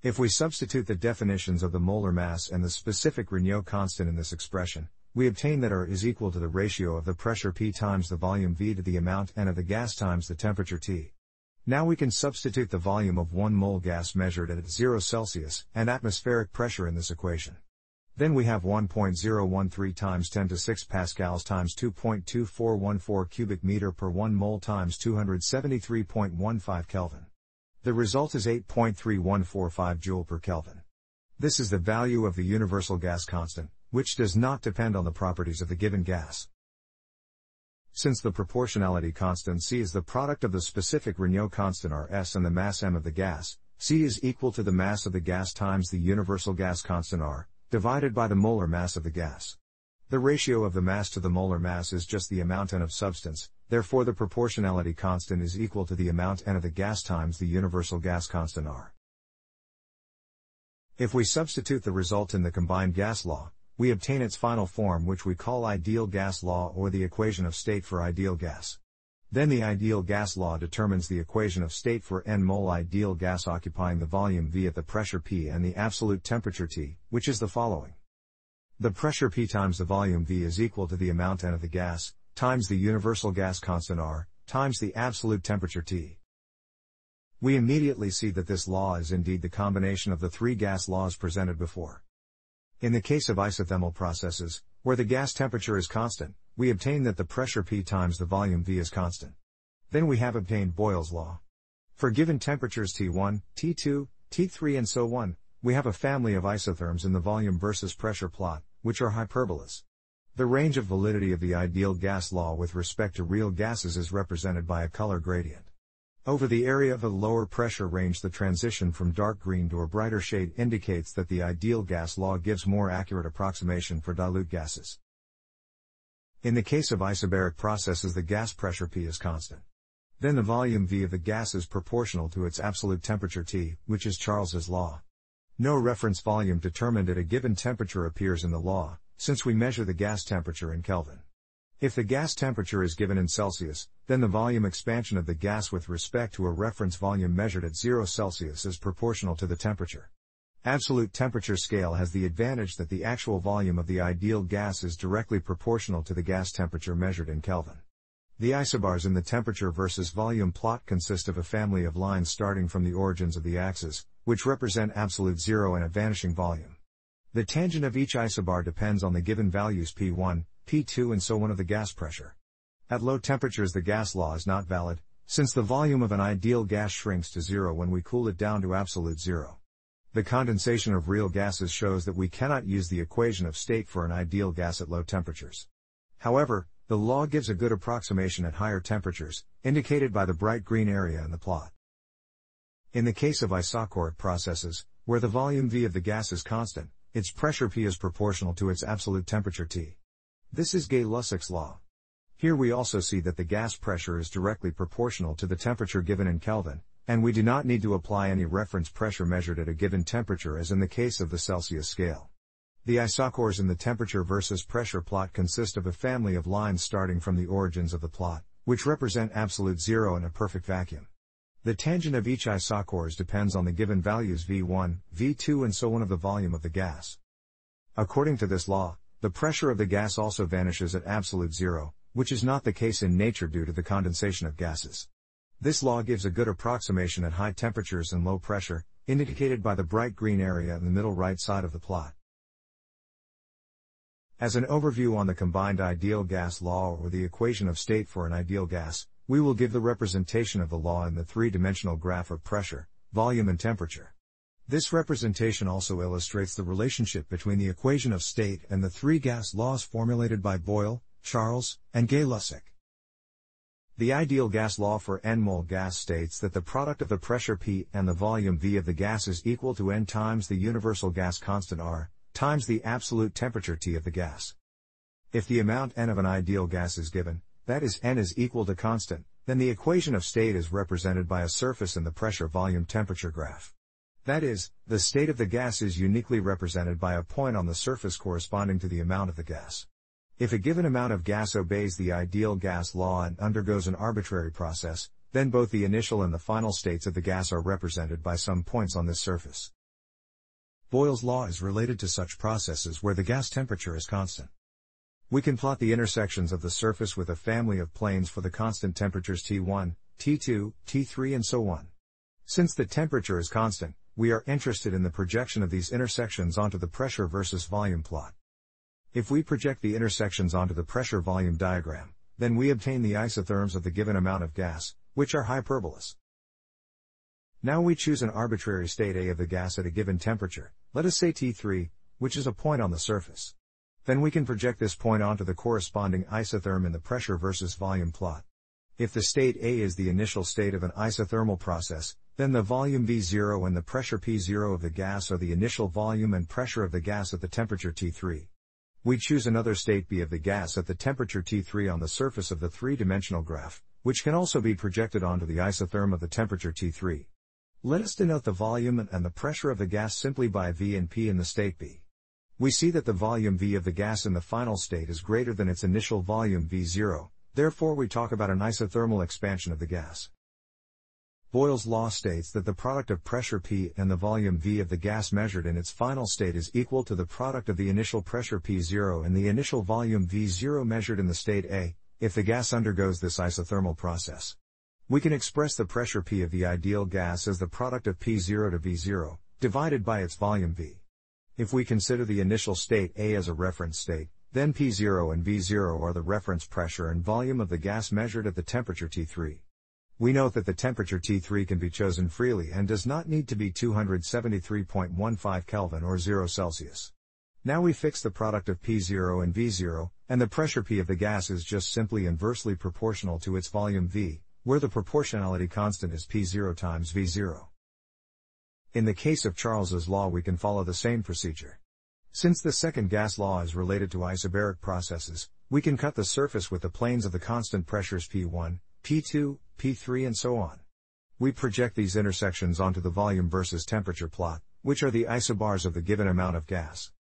If we substitute the definitions of the molar mass and the specific Regnault constant in this expression, we obtain that R is equal to the ratio of the pressure P times the volume V to the amount N of the gas times the temperature T. Now we can substitute the volume of one mole gas measured at zero Celsius and atmospheric pressure in this equation. Then we have one point zero one three times ten to the sixth pascals times two point two four one four cubic meter per one mole times two hundred seventy-three point one five Kelvin. The result is eight point three one four five joule per Kelvin. This is the value of the universal gas constant, which does not depend on the properties of the given gas. Since the proportionality constant C is the product of the specific Regnault constant Rs and the mass m of the gas, C is equal to the mass of the gas times the universal gas constant R, divided by the molar mass of the gas. The ratio of the mass to the molar mass is just the amount n of substance, therefore the proportionality constant is equal to the amount n of the gas times the universal gas constant R. If we substitute the result in the combined gas law, we obtain its final form, which we call ideal gas law or the equation of state for ideal gas. Then the ideal gas law determines the equation of state for n mole ideal gas occupying the volume V at the pressure P and the absolute temperature T, which is the following. The pressure P times the volume V is equal to the amount n of the gas, times the universal gas constant R, times the absolute temperature T. We immediately see that this law is indeed the combination of the three gas laws presented before. In the case of isothermal processes, where the gas temperature is constant, we obtain that the pressure P times the volume V is constant. Then we have obtained Boyle's law. For given temperatures T one, T two, T three and so on, we have a family of isotherms in the volume versus pressure plot, which are hyperbolas. The range of validity of the ideal gas law with respect to real gases is represented by a color gradient. Over the area of a lower pressure range, the transition from dark green to a brighter shade indicates that the ideal gas law gives more accurate approximation for dilute gases. In the case of isobaric processes, the gas pressure P is constant. Then the volume V of the gas is proportional to its absolute temperature T, which is Charles's law. No reference volume determined at a given temperature appears in the law, since we measure the gas temperature in Kelvin. If the gas temperature is given in Celsius, then the volume expansion of the gas with respect to a reference volume measured at zero Celsius is proportional to the temperature. Absolute temperature scale has the advantage that the actual volume of the ideal gas is directly proportional to the gas temperature measured in Kelvin. The isobars in the temperature versus volume plot consist of a family of lines starting from the origins of the axis, which represent absolute zero and a vanishing volume. The tangent of each isobar depends on the given values P one, P two and so on of the gas pressure. At low temperatures the gas law is not valid, since the volume of an ideal gas shrinks to zero when we cool it down to absolute zero. The condensation of real gases shows that we cannot use the equation of state for an ideal gas at low temperatures. However, the law gives a good approximation at higher temperatures, indicated by the bright green area in the plot. In the case of isochoric processes, where the volume V of the gas is constant, its pressure P is proportional to its absolute temperature T. This is Gay-Lussac's law. Here we also see that the gas pressure is directly proportional to the temperature given in Kelvin, and we do not need to apply any reference pressure measured at a given temperature as in the case of the Celsius scale. The isochores in the temperature versus pressure plot consist of a family of lines starting from the origins of the plot, which represent absolute zero and a perfect vacuum. The tangent of each isochores depends on the given values V one, V two and so on of the volume of the gas. According to this law, the pressure of the gas also vanishes at absolute zero, which is not the case in nature due to the condensation of gases. This law gives a good approximation at high temperatures and low pressure, indicated by the bright green area in the middle right side of the plot. As an overview on the combined ideal gas law or the equation of state for an ideal gas, we will give the representation of the law in the three-dimensional graph of pressure, volume and temperature. This representation also illustrates the relationship between the equation of state and the three gas laws formulated by Boyle, Charles, and Gay-Lussac. The ideal gas law for n mole gas states that the product of the pressure P and the volume V of the gas is equal to n times the universal gas constant R, times the absolute temperature T of the gas. If the amount n of an ideal gas is given, that is n is equal to constant, then the equation of state is represented by a surface in the pressure volume temperature graph. That is, the state of the gas is uniquely represented by a point on the surface corresponding to the amount of the gas. If a given amount of gas obeys the ideal gas law and undergoes an arbitrary process, then both the initial and the final states of the gas are represented by some points on this surface. Boyle's law is related to such processes where the gas temperature is constant. We can plot the intersections of the surface with a family of planes for the constant temperatures T one, T two, T three and so on. Since the temperature is constant, we are interested in the projection of these intersections onto the pressure versus volume plot. If we project the intersections onto the pressure-volume diagram, then we obtain the isotherms of the given amount of gas, which are hyperbolous. Now we choose an arbitrary state A of the gas at a given temperature, let us say T three, which is a point on the surface. Then we can project this point onto the corresponding isotherm in the pressure versus volume plot. If the state A is the initial state of an isothermal process, then the volume V zero and the pressure P zero of the gas are the initial volume and pressure of the gas at the temperature T three. We choose another state B of the gas at the temperature T three on the surface of the three-dimensional graph, which can also be projected onto the isotherm of the temperature T three. Let us denote the volume and the pressure of the gas simply by V and P in the state B. We see that the volume V of the gas in the final state is greater than its initial volume V zero, therefore we talk about an isothermal expansion of the gas. Boyle's law states that the product of pressure P and the volume V of the gas measured in its final state is equal to the product of the initial pressure P zero and the initial volume V zero measured in the state A, if the gas undergoes this isothermal process. We can express the pressure P of the ideal gas as the product of P zero to V zero, divided by its volume V. If we consider the initial state A as a reference state, then P zero and V zero are the reference pressure and volume of the gas measured at the temperature T three. We note that the temperature T three can be chosen freely and does not need to be two hundred seventy-three point one five Kelvin or zero Celsius. Now we fix the product of P zero and V zero, and the pressure P of the gas is just simply inversely proportional to its volume V, where the proportionality constant is P zero times V zero. In the case of Charles's law we can follow the same procedure. Since the second gas law is related to isobaric processes, we can cut the surface with the planes of the constant pressures P one, P two, P three and so on. We project these intersections onto the volume versus temperature plot, which are the isobars of the given amount of gas.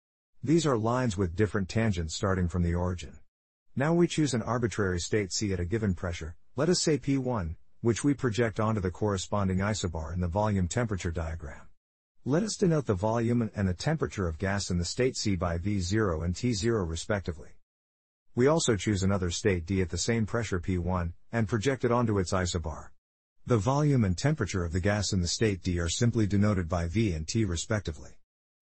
These are lines with different tangents starting from the origin. Now we choose an arbitrary state C at a given pressure, let us say P one, which we project onto the corresponding isobar in the volume temperature diagram. Let us denote the volume and the temperature of gas in the state C by V zero and T zero respectively. We also choose another state D at the same pressure P one, and project it onto its isobar. The volume and temperature of the gas in the state D are simply denoted by V and T respectively.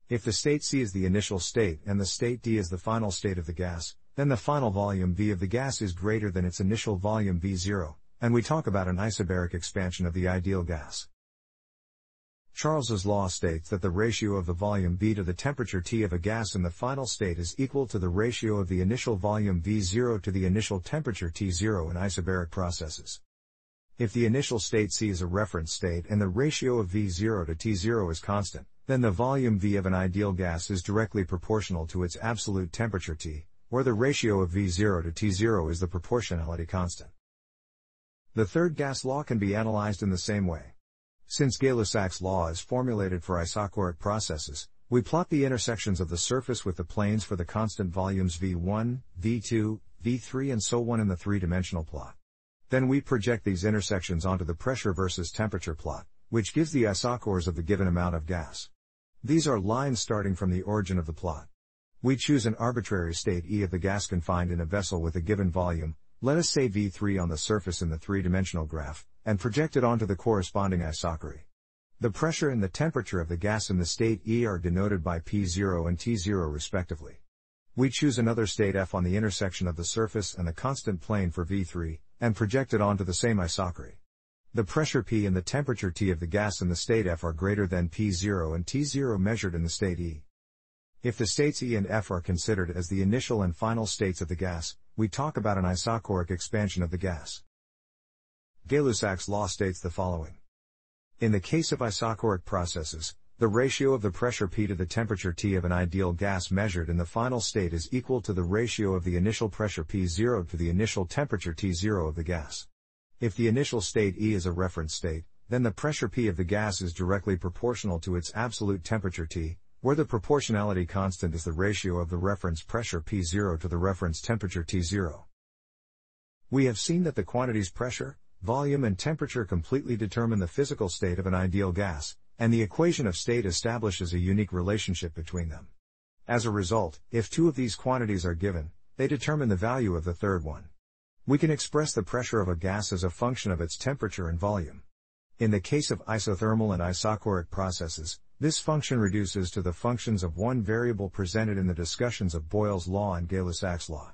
If the state C is the initial state and the state D is the final state of the gas, then the final volume V of the gas is greater than its initial volume V zero, and we talk about an isobaric expansion of the ideal gas. Charles's law states that the ratio of the volume V to the temperature T of a gas in the final state is equal to the ratio of the initial volume V zero to the initial temperature T zero in isobaric processes. If the initial state C is a reference state and the ratio of V zero to T zero is constant, then the volume V of an ideal gas is directly proportional to its absolute temperature T, or the ratio of V zero to T zero is the proportionality constant. The third gas law can be analyzed in the same way. Since Gay-Lussac's law is formulated for isochoric processes, we plot the intersections of the surface with the planes for the constant volumes V one, V two, V three and so on in the three-dimensional plot. Then we project these intersections onto the pressure versus temperature plot, which gives the isochores of the given amount of gas. These are lines starting from the origin of the plot. We choose an arbitrary state E of the gas confined in a vessel with a given volume, let us say V three on the surface in the three-dimensional graph, and project it onto the corresponding isochore. The pressure and the temperature of the gas in the state E are denoted by P zero and T zero respectively. We choose another state F on the intersection of the surface and the constant plane for V three, and project it onto the same isochore. The pressure P and the temperature T of the gas in the state F are greater than P zero and T zero measured in the state E. If the states E and F are considered as the initial and final states of the gas, we talk about an isochoric expansion of the gas. Gay-Lussac's law states the following. In the case of isochoric processes, the ratio of the pressure P to the temperature T of an ideal gas measured in the final state is equal to the ratio of the initial pressure P zero to the initial temperature T zero of the gas. If the initial state E is a reference state, then the pressure P of the gas is directly proportional to its absolute temperature T, where the proportionality constant is the ratio of the reference pressure P zero to the reference temperature T zero. We have seen that the quantities pressure, volume and temperature completely determine the physical state of an ideal gas, and the equation of state establishes a unique relationship between them. As a result, if two of these quantities are given, they determine the value of the third one. We can express the pressure of a gas as a function of its temperature and volume. In the case of isothermal and isochoric processes, this function reduces to the functions of one variable presented in the discussions of Boyle's law and Gay-Lussac's law.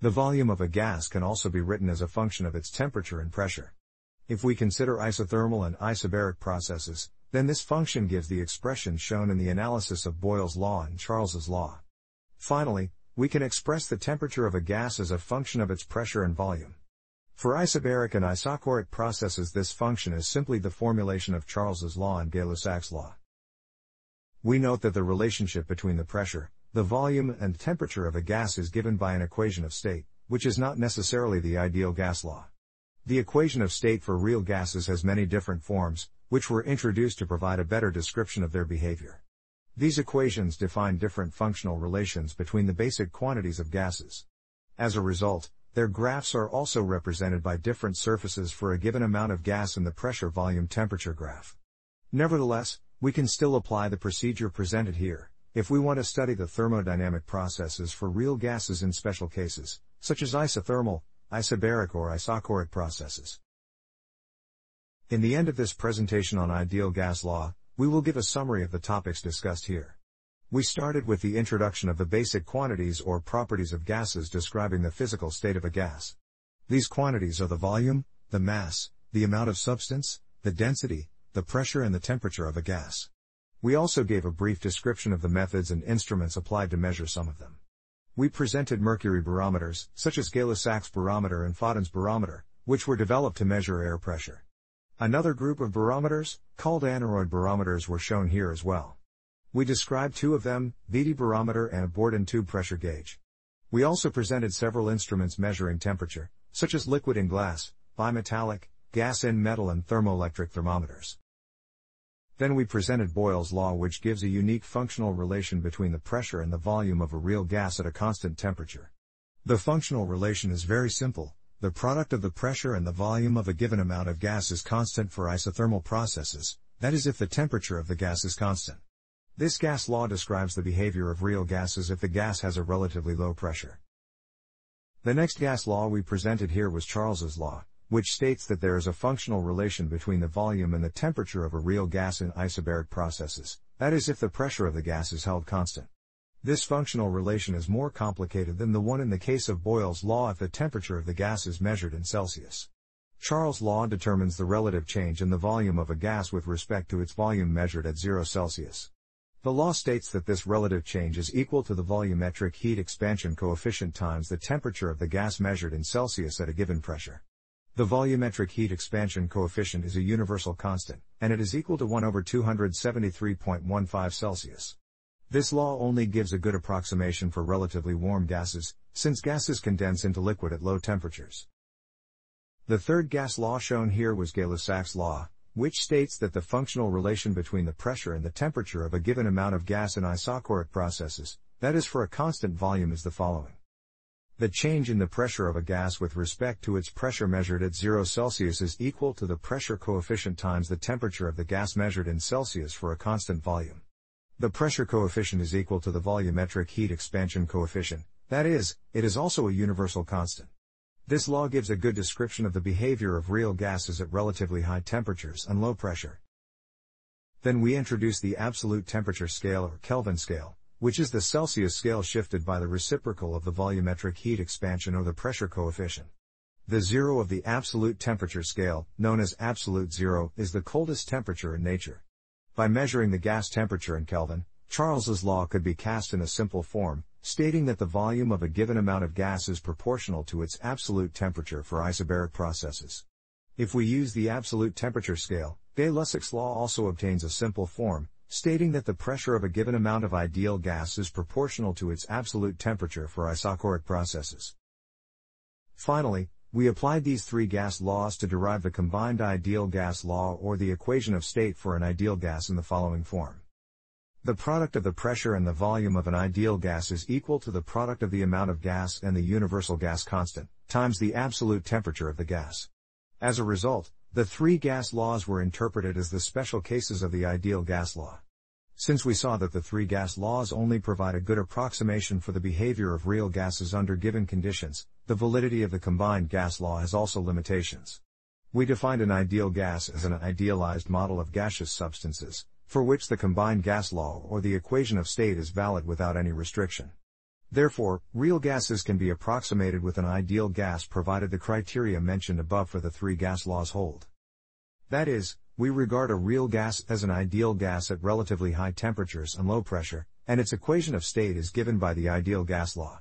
The volume of a gas can also be written as a function of its temperature and pressure. If we consider isothermal and isobaric processes, then this function gives the expression shown in the analysis of Boyle's law and Charles's law. Finally, we can express the temperature of a gas as a function of its pressure and volume. For isobaric and isochoric processes, this function is simply the formulation of Charles's law and Gay-Lussac's law. We note that the relationship between the pressure, the volume and temperature of a gas is given by an equation of state, which is not necessarily the ideal gas law. The equation of state for real gases has many different forms, which were introduced to provide a better description of their behavior. These equations define different functional relations between the basic quantities of gases. As a result, their graphs are also represented by different surfaces for a given amount of gas in the pressure volume temperature graph. Nevertheless, we can still apply the procedure presented here if we want to study the thermodynamic processes for real gases in special cases, such as isothermal, isobaric or isochoric processes. In the end of this presentation on ideal gas law, we will give a summary of the topics discussed here. We started with the introduction of the basic quantities or properties of gases describing the physical state of a gas. These quantities are the volume, the mass, the amount of substance, the density, the pressure and the temperature of a gas. We also gave a brief description of the methods and instruments applied to measure some of them. We presented mercury barometers, such as Gay-Lussac's barometer and Fadden's barometer, which were developed to measure air pressure. Another group of barometers, called aneroid barometers, were shown here as well. We described two of them, V T barometer and a board and tube pressure gauge. We also presented several instruments measuring temperature, such as liquid and glass, bimetallic, gas and metal and thermoelectric thermometers. Then we presented Boyle's law, which gives a unique functional relation between the pressure and the volume of a real gas at a constant temperature. The functional relation is very simple. The product of the pressure and the volume of a given amount of gas is constant for isothermal processes, that is if the temperature of the gas is constant. This gas law describes the behavior of real gases if the gas has a relatively low pressure. The next gas law we presented here was Charles's law, which states that there is a functional relation between the volume and the temperature of a real gas in isobaric processes, that is if the pressure of the gas is held constant. This functional relation is more complicated than the one in the case of Boyle's law if the temperature of the gas is measured in Celsius. Charles's law determines the relative change in the volume of a gas with respect to its volume measured at zero Celsius. The law states that this relative change is equal to the volumetric heat expansion coefficient times the temperature of the gas measured in Celsius at a given pressure. The volumetric heat expansion coefficient is a universal constant, and it is equal to one over two hundred seventy-three point one five Celsius. This law only gives a good approximation for relatively warm gases, since gases condense into liquid at low temperatures. The third gas law shown here was Gay-Lussac's law, which states that the functional relation between the pressure and the temperature of a given amount of gas in isochoric processes, that is for a constant volume, is the following. The change in the pressure of a gas with respect to its pressure measured at zero Celsius is equal to the pressure coefficient times the temperature of the gas measured in Celsius for a constant volume. The pressure coefficient is equal to the volumetric heat expansion coefficient, that is, it is also a universal constant. This law gives a good description of the behavior of real gases at relatively high temperatures and low pressure. Then we introduce the absolute temperature scale or Kelvin scale, which is the Celsius scale shifted by the reciprocal of the volumetric heat expansion or the pressure coefficient. The zero of the absolute temperature scale, known as absolute zero, is the coldest temperature in nature. By measuring the gas temperature in Kelvin, Charles's law could be cast in a simple form, stating that the volume of a given amount of gas is proportional to its absolute temperature for isobaric processes. If we use the absolute temperature scale, Gay-Lussac's law also obtains a simple form, stating that the pressure of a given amount of ideal gas is proportional to its absolute temperature for isochoric processes. Finally, we applied these three gas laws to derive the combined ideal gas law or the equation of state for an ideal gas in the following form. The product of the pressure and the volume of an ideal gas is equal to the product of the amount of gas and the universal gas constant, times the absolute temperature of the gas. As a result, the three gas laws were interpreted as the special cases of the ideal gas law. Since we saw that the three gas laws only provide a good approximation for the behavior of real gases under given conditions, the validity of the combined gas law has also limitations. We defined an ideal gas as an idealized model of gaseous substances, for which the combined gas law or the equation of state is valid without any restriction. Therefore, real gases can be approximated with an ideal gas provided the criteria mentioned above for the three gas laws hold. That is, we regard a real gas as an ideal gas at relatively high temperatures and low pressure, and its equation of state is given by the ideal gas law.